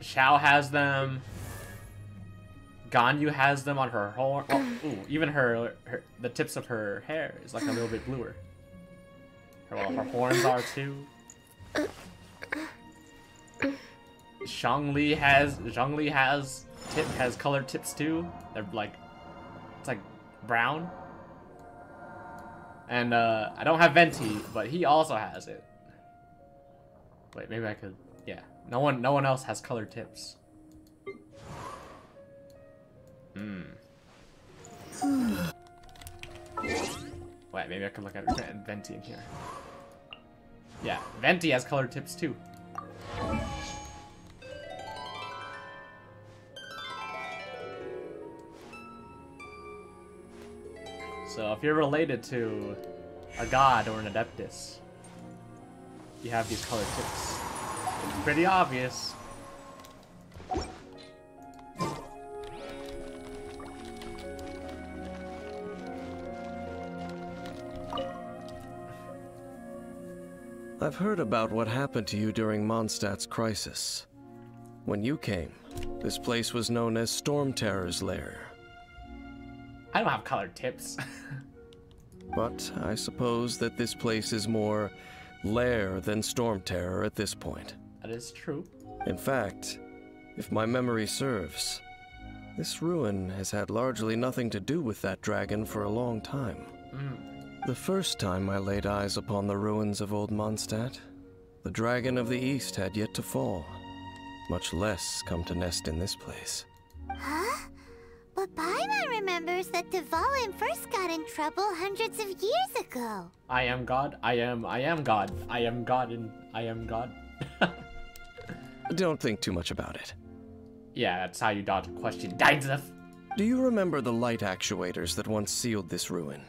Xiao has them. Ganyu has them on her horn. Oh, ooh, even the tips of her hair is like a little bit bluer. Her horns are too. Zhongli has colored tips too. They're like, it's like brown. And I don't have Venti, but he also has it. Wait, maybe I could. Yeah, no one else has colored tips. Hmm. Wait, maybe I can look at Venti in here. Yeah, Venti has colored tips too. So if you're related to a god or an adeptus, you have these colored tips. It's pretty obvious. I've heard about what happened to you during Mondstadt's crisis. When you came, this place was known as Storm Terror's Lair. I don't have colored tips. But I suppose that this place is more lair than Storm Terror at this point. That is true. In fact, if my memory serves, this ruin has had largely nothing to do with that dragon for a long time. Mm. The first time I laid eyes upon the ruins of old Mondstadt, the Dragon of the East had yet to fall, much less come to nest in this place. Huh? But Paimon remembers that Devalin first got in trouble hundreds of years ago. I am God, I am God, I am God, and I am God. Don't think too much about it. Yeah, that's how you dodge a question, Dainsleif. Do you remember the light actuators that once sealed this ruin?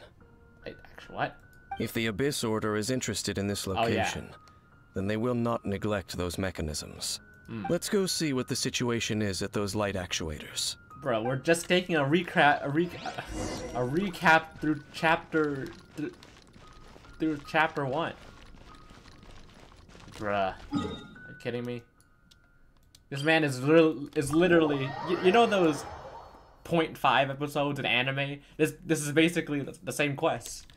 What? If the Abyss Order is interested in this location, then they will not neglect those mechanisms. Let's go see what the situation is at those light actuators. Bro, we're just taking a recap through chapter 1. Bruh, are you kidding me? This man is literally, you know those 0.5 episodes in anime? This is basically the same quest.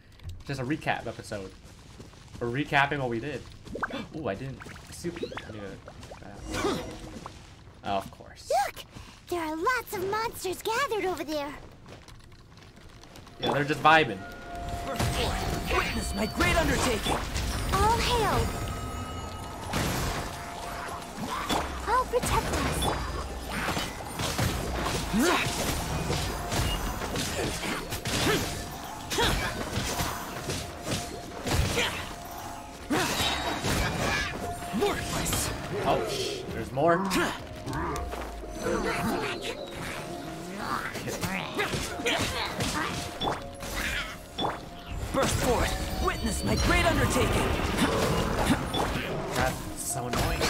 Just a recap episode. We're recapping what we did. Ooh, I didn't see. Of course. Look! There are lots of monsters gathered over there. Yeah, they're just vibing. Witness my great undertaking! All hail! All protect us! Worthless. Oh, there's more. Burst forth. Witness my great undertaking. That's so annoying.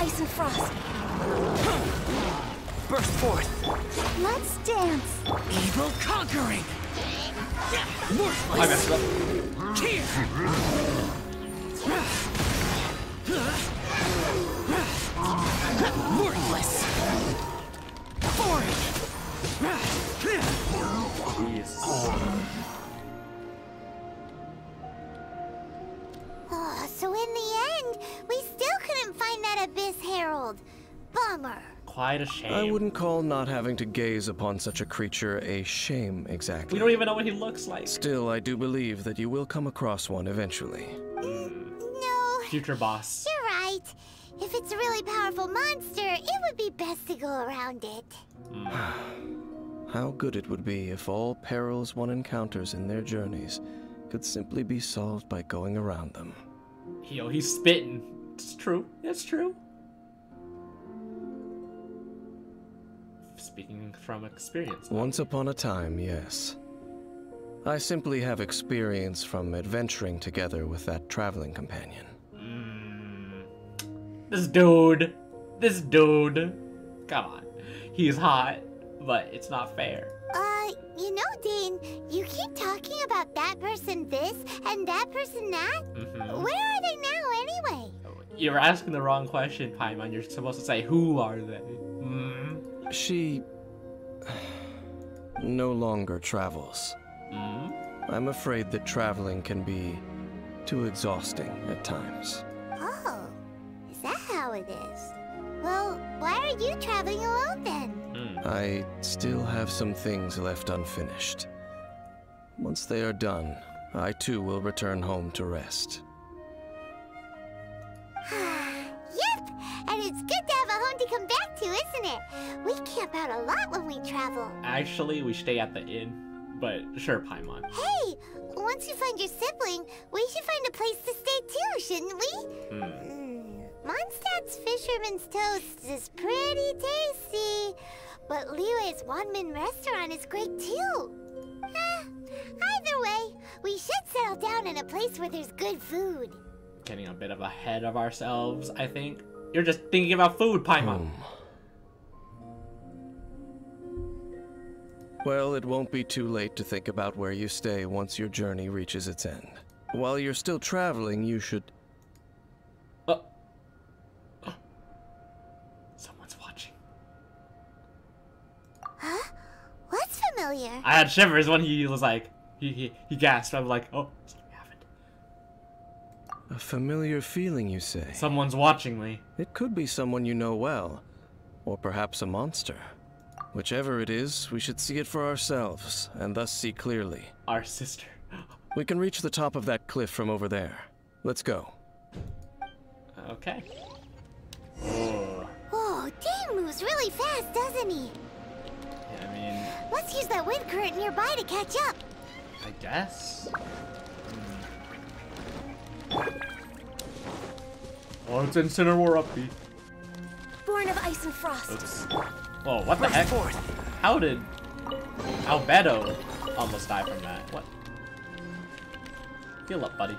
ice and frost. Burst forth. Let's dance. Evil conquering. Worthless. I messed up. Here. Worthless. Foreign. Yes. Oh, so in the end, we still couldn't find that Abyss Herald. Bummer. Quite a shame. I wouldn't call not having to gaze upon such a creature a shame exactly. We don't even know what he looks like. Still, I do believe that you will come across one eventually. No. Future boss. You're right. If it's a really powerful monster, it would be best to go around it. How good it would be if all perils one encounters in their journeys could simply be solved by going around them. Yo, he's spitting. It's true. It's true. Speaking from experience. Once upon a time, yes. I simply have experience from adventuring together with that traveling companion. This dude. Come on. He's hot, but it's not fair. You know, Dane, you keep talking about that person this and that person that. Where are they now anyway? You're asking the wrong question, Paimon. You're supposed to say, who are they? She no longer travels. I'm afraid that traveling can be too exhausting at times. Oh, is that how it is? Well, why are you traveling alone then? I still have some things left unfinished. Once they are done, I too will return home to rest. Yep, and it's good to have a home to come back to, isn't it? We camp out a lot when we travel. Actually, we stay at the inn, but sure, Paimon. Hey, once you find your sibling, we should find a place to stay too, shouldn't we? Mondstadt's Fisherman's Toast is pretty tasty, but Liyue's Wanmin Restaurant is great too. Either way, we should settle down in a place where there's good food. Getting a bit of ahead of ourselves, I think. You're just thinking about food, Paimon. Well, it won't be too late to think about where you stay once your journey reaches its end. While you're still traveling, you should... Someone's watching. Huh? What's familiar? I had shivers when he was like... He gasped. I'm like, oh... A familiar feeling, you say? Someone's watching me. It could be someone you know well, or perhaps a monster. Whichever it is, we should see it for ourselves, and thus see clearly. Our sister. We can reach the top of that cliff from over there. Let's go. Okay. Whoa, Dane moves really fast, doesn't he? Yeah, I mean... Let's use that wind current nearby to catch up. I guess? Oh, it's Incineroar upbeat. Born of ice and frost. Oops. Whoa, what the heck? How did Albedo almost die from that? What? Heal up, buddy.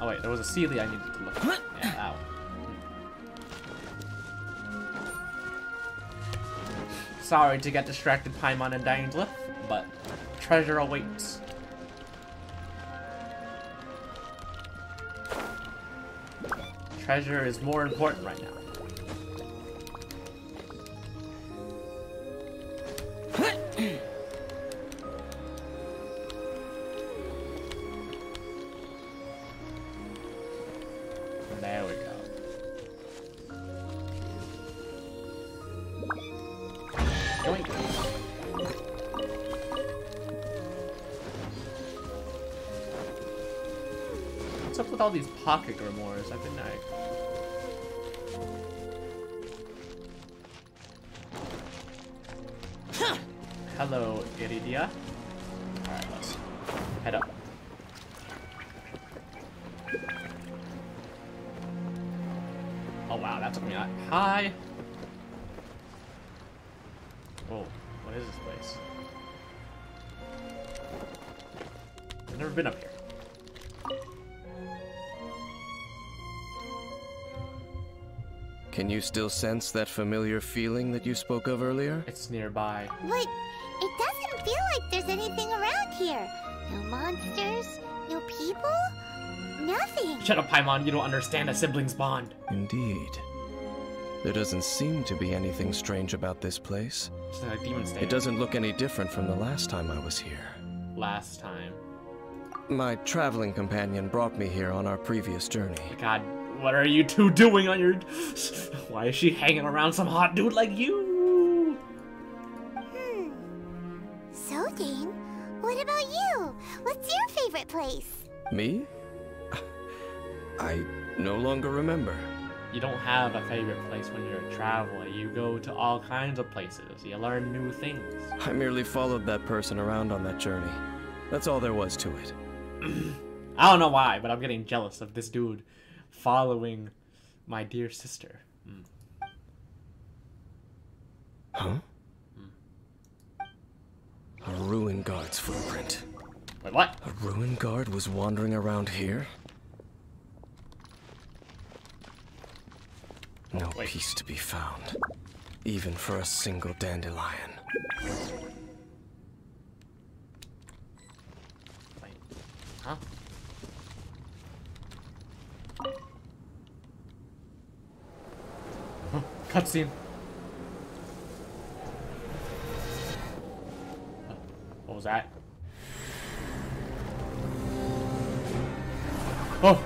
Oh wait, there was a Sealy I needed to look at. Yeah, ow. Sorry to get distracted, Paimon and Dainsleif, but treasure awaits. Treasure is more important right now. There we go. What's up with all these pocket grimoires? I've been like... Hello, Iridia. Alright, let's head up. Oh wow, that took me out. Hi! Whoa, what is this place? I've never been up here. Can you still sense that familiar feeling that you spoke of earlier? It's nearby. But it doesn't feel like there's anything around here. No monsters, no people, nothing. Shut up, Paimon. You don't understand a sibling's bond. Indeed. There doesn't seem to be anything strange about this place. It's like a demon stand. It doesn't look any different from the last time I was here. Last time? My traveling companion brought me here on our previous journey. God, what are you two doing on your... Why is she hanging around some hot dude like you? So, Dane, what about you? What's your favorite place? Me? I no longer remember. You don't have a favorite place when you're a traveler. You go to all kinds of places. You learn new things. I merely followed that person around on that journey. That's all there was to it. I don't know why, but I'm getting jealous of this dude following my dear sister. Huh? A ruin guard's footprint. Wait, what? A ruin guard was wandering around here? No peace to be found, even for a single dandelion. Wait, huh? Oh, cutscene. What was that? Oh!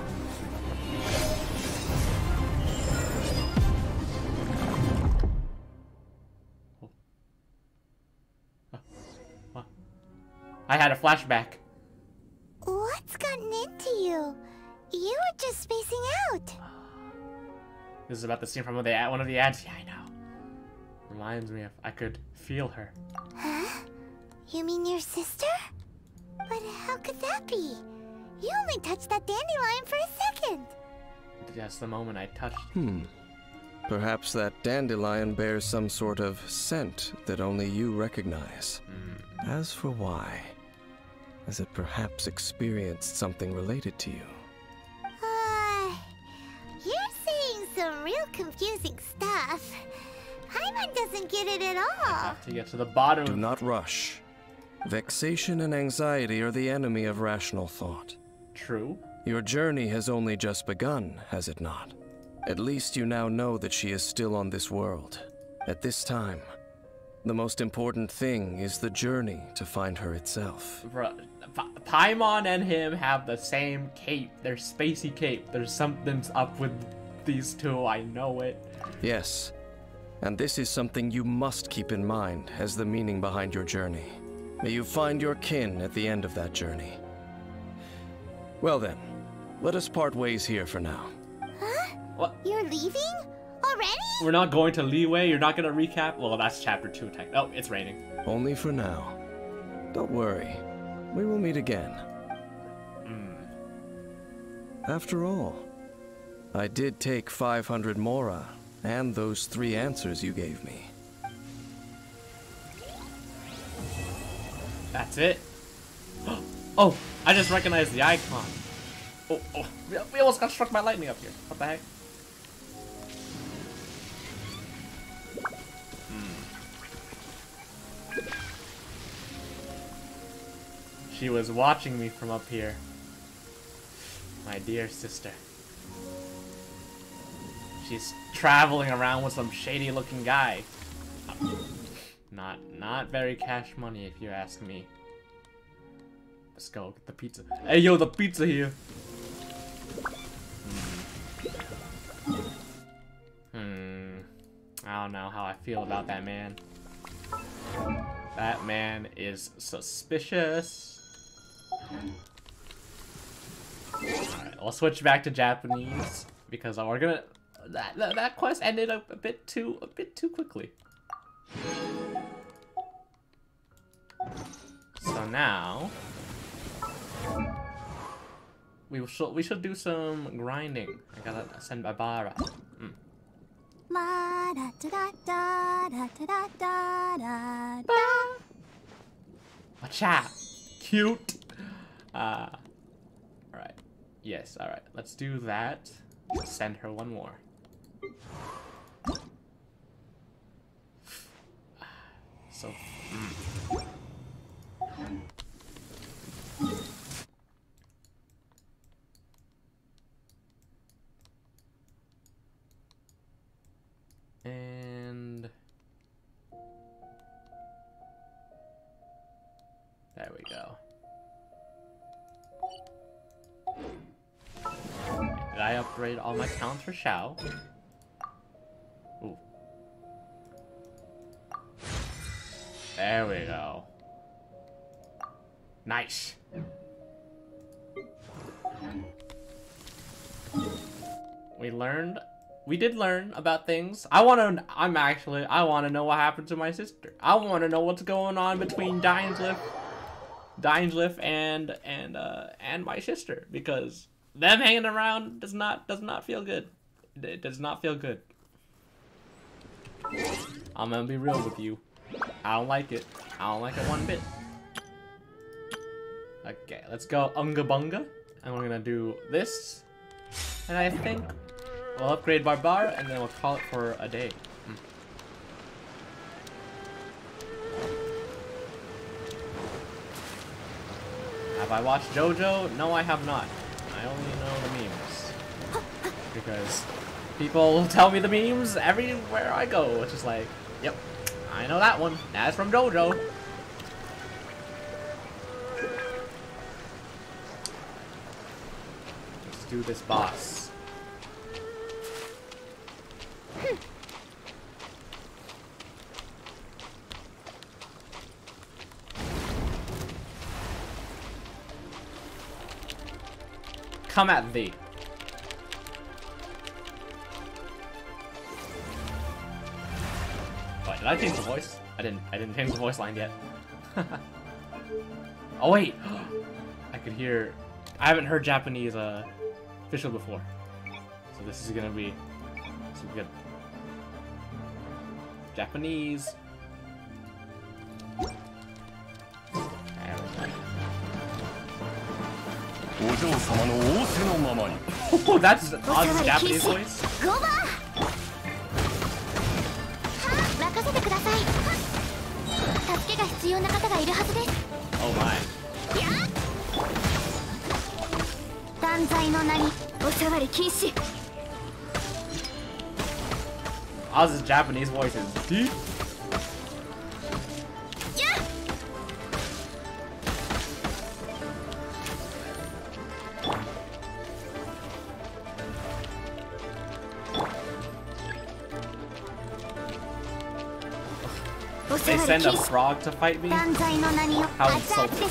I had a flashback. What's gotten into you? You were just spacing out. This is about the scene from one of the ads. Yeah, I know. Reminds me of... I could feel her. Huh? You mean your sister? But how could that be? You only touched that dandelion for a second. Just the moment I touched it. Perhaps that dandelion bears some sort of scent that only you recognize. As for why... Has it perhaps experienced something related to you? You're saying some real confusing stuff. Paimon doesn't get it at all. I have to get to the bottom. Do not rush. Vexation and anxiety are the enemy of rational thought. True. Your journey has only just begun, has it not? At least you now know that she is still on this world. At this time, the most important thing is the journey to find her itself. Paimon and him have the same cape. Their spacey cape. There's something's up with these two. I know it. Yes. And this is something you must keep in mind as the meaning behind your journey. May you find your kin at the end of that journey. Well then, let us part ways here for now. Huh? What? You're leaving? Already? We're not going to Liyue. You're not going to recap. Well, that's chapter 2. Oh, it's raining. Only for now. Don't worry. We will meet again. After all, I did take 500 Mora and those 3 answers you gave me. That's it. Oh, I just recognized the icon. Oh, we almost got struck by lightning up here. What the heck? She was watching me from up here. My dear sister. She's traveling around with some shady looking guy. Not very cash money if you ask me. Let's go get the pizza. Hey yo, the pizza here. I don't know how I feel about that man. That man is suspicious. Alright, I'll switch back to Japanese because we're gonna that quest ended up a bit too quickly. So now we should do some grinding. I gotta send Barbara. Watch out, cute. Alright. Yes, alright. Let's do that. Send her one more. so... And... there we go. Did I upgrade all my talents for Xiao? Ooh. There we go. Nice. We did learn about things. I want to know what happened to my sister. I want to know what's going on between Dainsleif and my sister, because them hanging around does not feel good. It does not feel good. I'm gonna be real with you. I don't like it. I don't like it one bit. Okay, let's go Unga Bunga. And we're gonna do this. And I think we'll upgrade Barbara and then we'll call it for a day. Have I watched JoJo? No, I have not. I only know the memes. Because people tell me the memes everywhere I go. It's just like, yep, I know that one. That's from JoJo. Let's do this boss. Come at thee. Wait, did I change the voice? I didn't change the voice line yet. Oh wait, I haven't heard Japanese official before, so this is gonna be some good Japanese. Oh, that's an odd Japanese voice. Oh my. Oz's Japanese voice is deep. They send a frog to fight me? How insulting.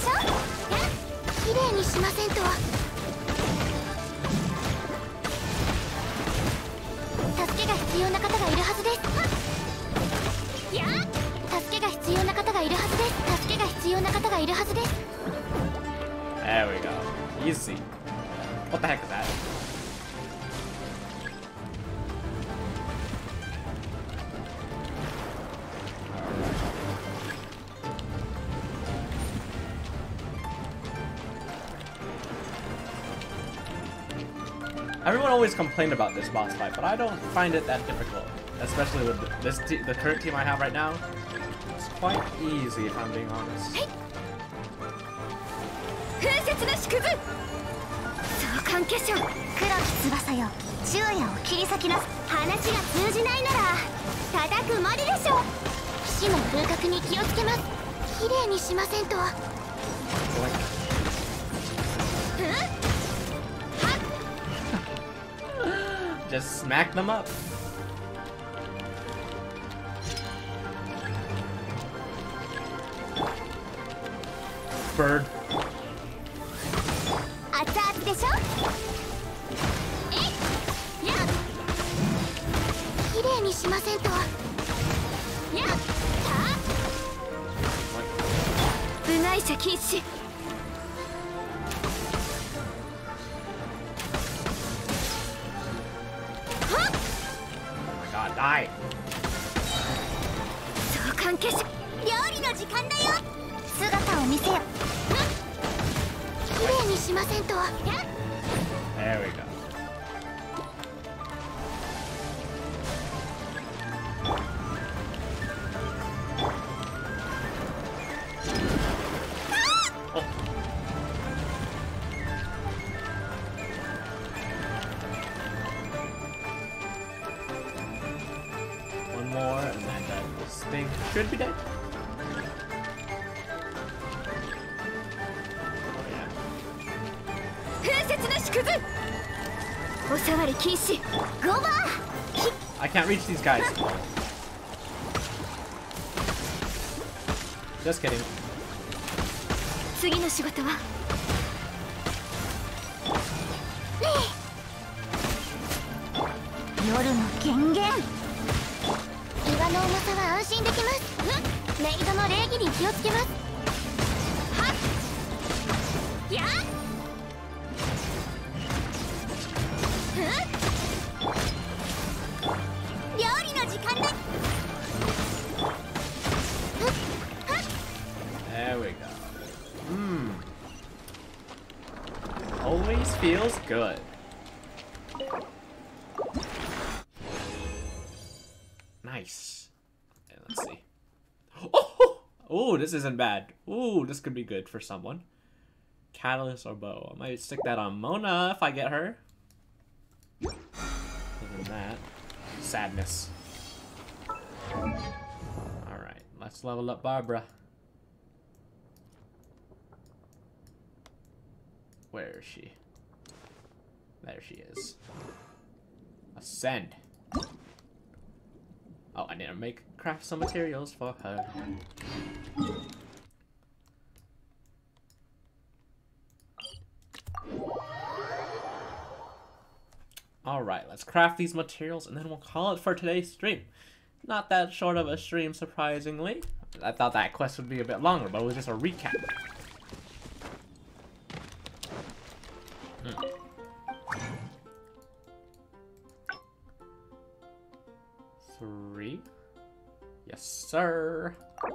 There we go. Easy. What the heck is that? Everyone always complained about this boss fight, but I don't find it that difficult. Especially with the current team I have right now. It's quite easy, if I'm being honest. Like... just smack them up. Bird. Die. There we go. think should be dead. I can't reach these guys. Just kidding. There we go. Always feels good. Nice. Okay, let's see. Oh! Oh, this isn't bad. Ooh, this could be good for someone. Catalyst or bow. I might stick that on Mona if I get her. Other than that, sadness. Alright, let's level up Barbara. Where is she? There she is. Ascend. Oh, I need to craft some materials for her. Alright, let's craft these materials and then we'll call it for today's stream. Not that short of a stream, surprisingly. I thought that quest would be a bit longer, but it was just a recap. Three. Yes, sir. There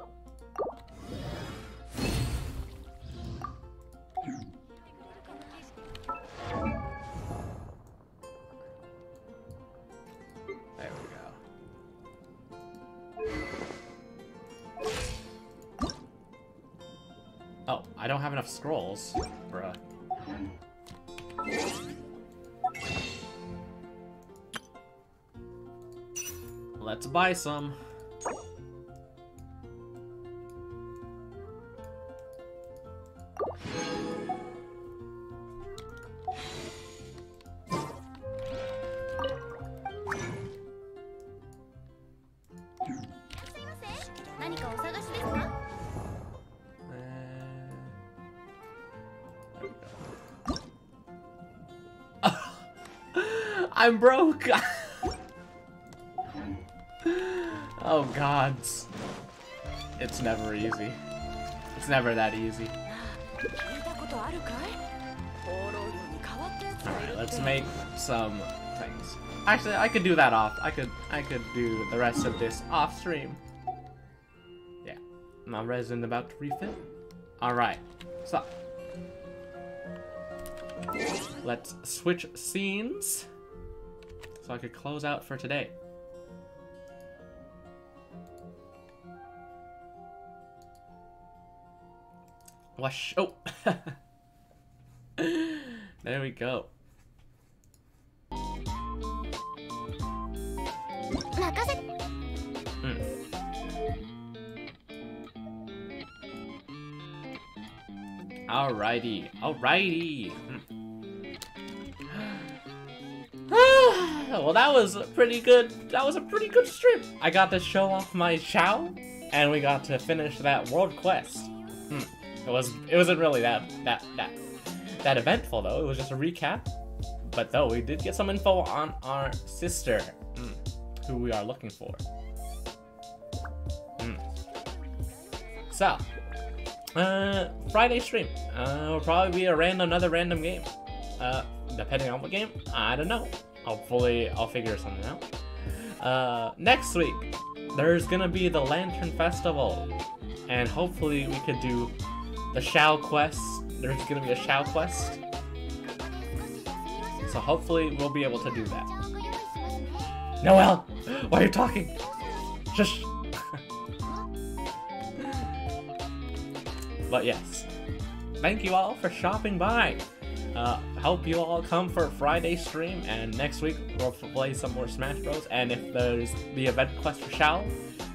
we go. Oh, I don't have enough scrolls, bruh. Let's buy some. I'm broke. Oh gods, it's never easy. It's never that easy. All right, let's make some things. Actually, I could do that off. I could do the rest of this off stream. Yeah, my resin about to refill. All right, so let's switch scenes. So I could close out for today. Wash. Oh! There we go. Alrighty. Alrighty. Well, that was pretty good. That was a pretty good stream. I got to show off my Xiao, and we got to finish that world quest. It wasn't really that eventful though. It was just a recap. But though we did get some info on our sister, who we are looking for. So, Friday stream will probably be another random game. Depending on what game, I don't know. Hopefully, I'll figure something out. Next week, there's gonna be the Lantern Festival. And hopefully we could do the Xiao quest. There's gonna be a Xiao quest. So hopefully we'll be able to do that. Noelle! Why are you talking? Shush! But yes. Thank you all for stopping by. Hope you all come for Friday's stream, and next week we'll play some more Smash Bros. And if there's the event quest for Xiao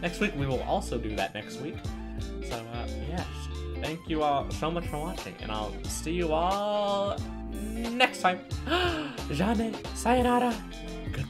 next week, we will also do that next week. So yeah, thank you all so much for watching, and I'll see you all next time. Jean, sayonara. Goodbye.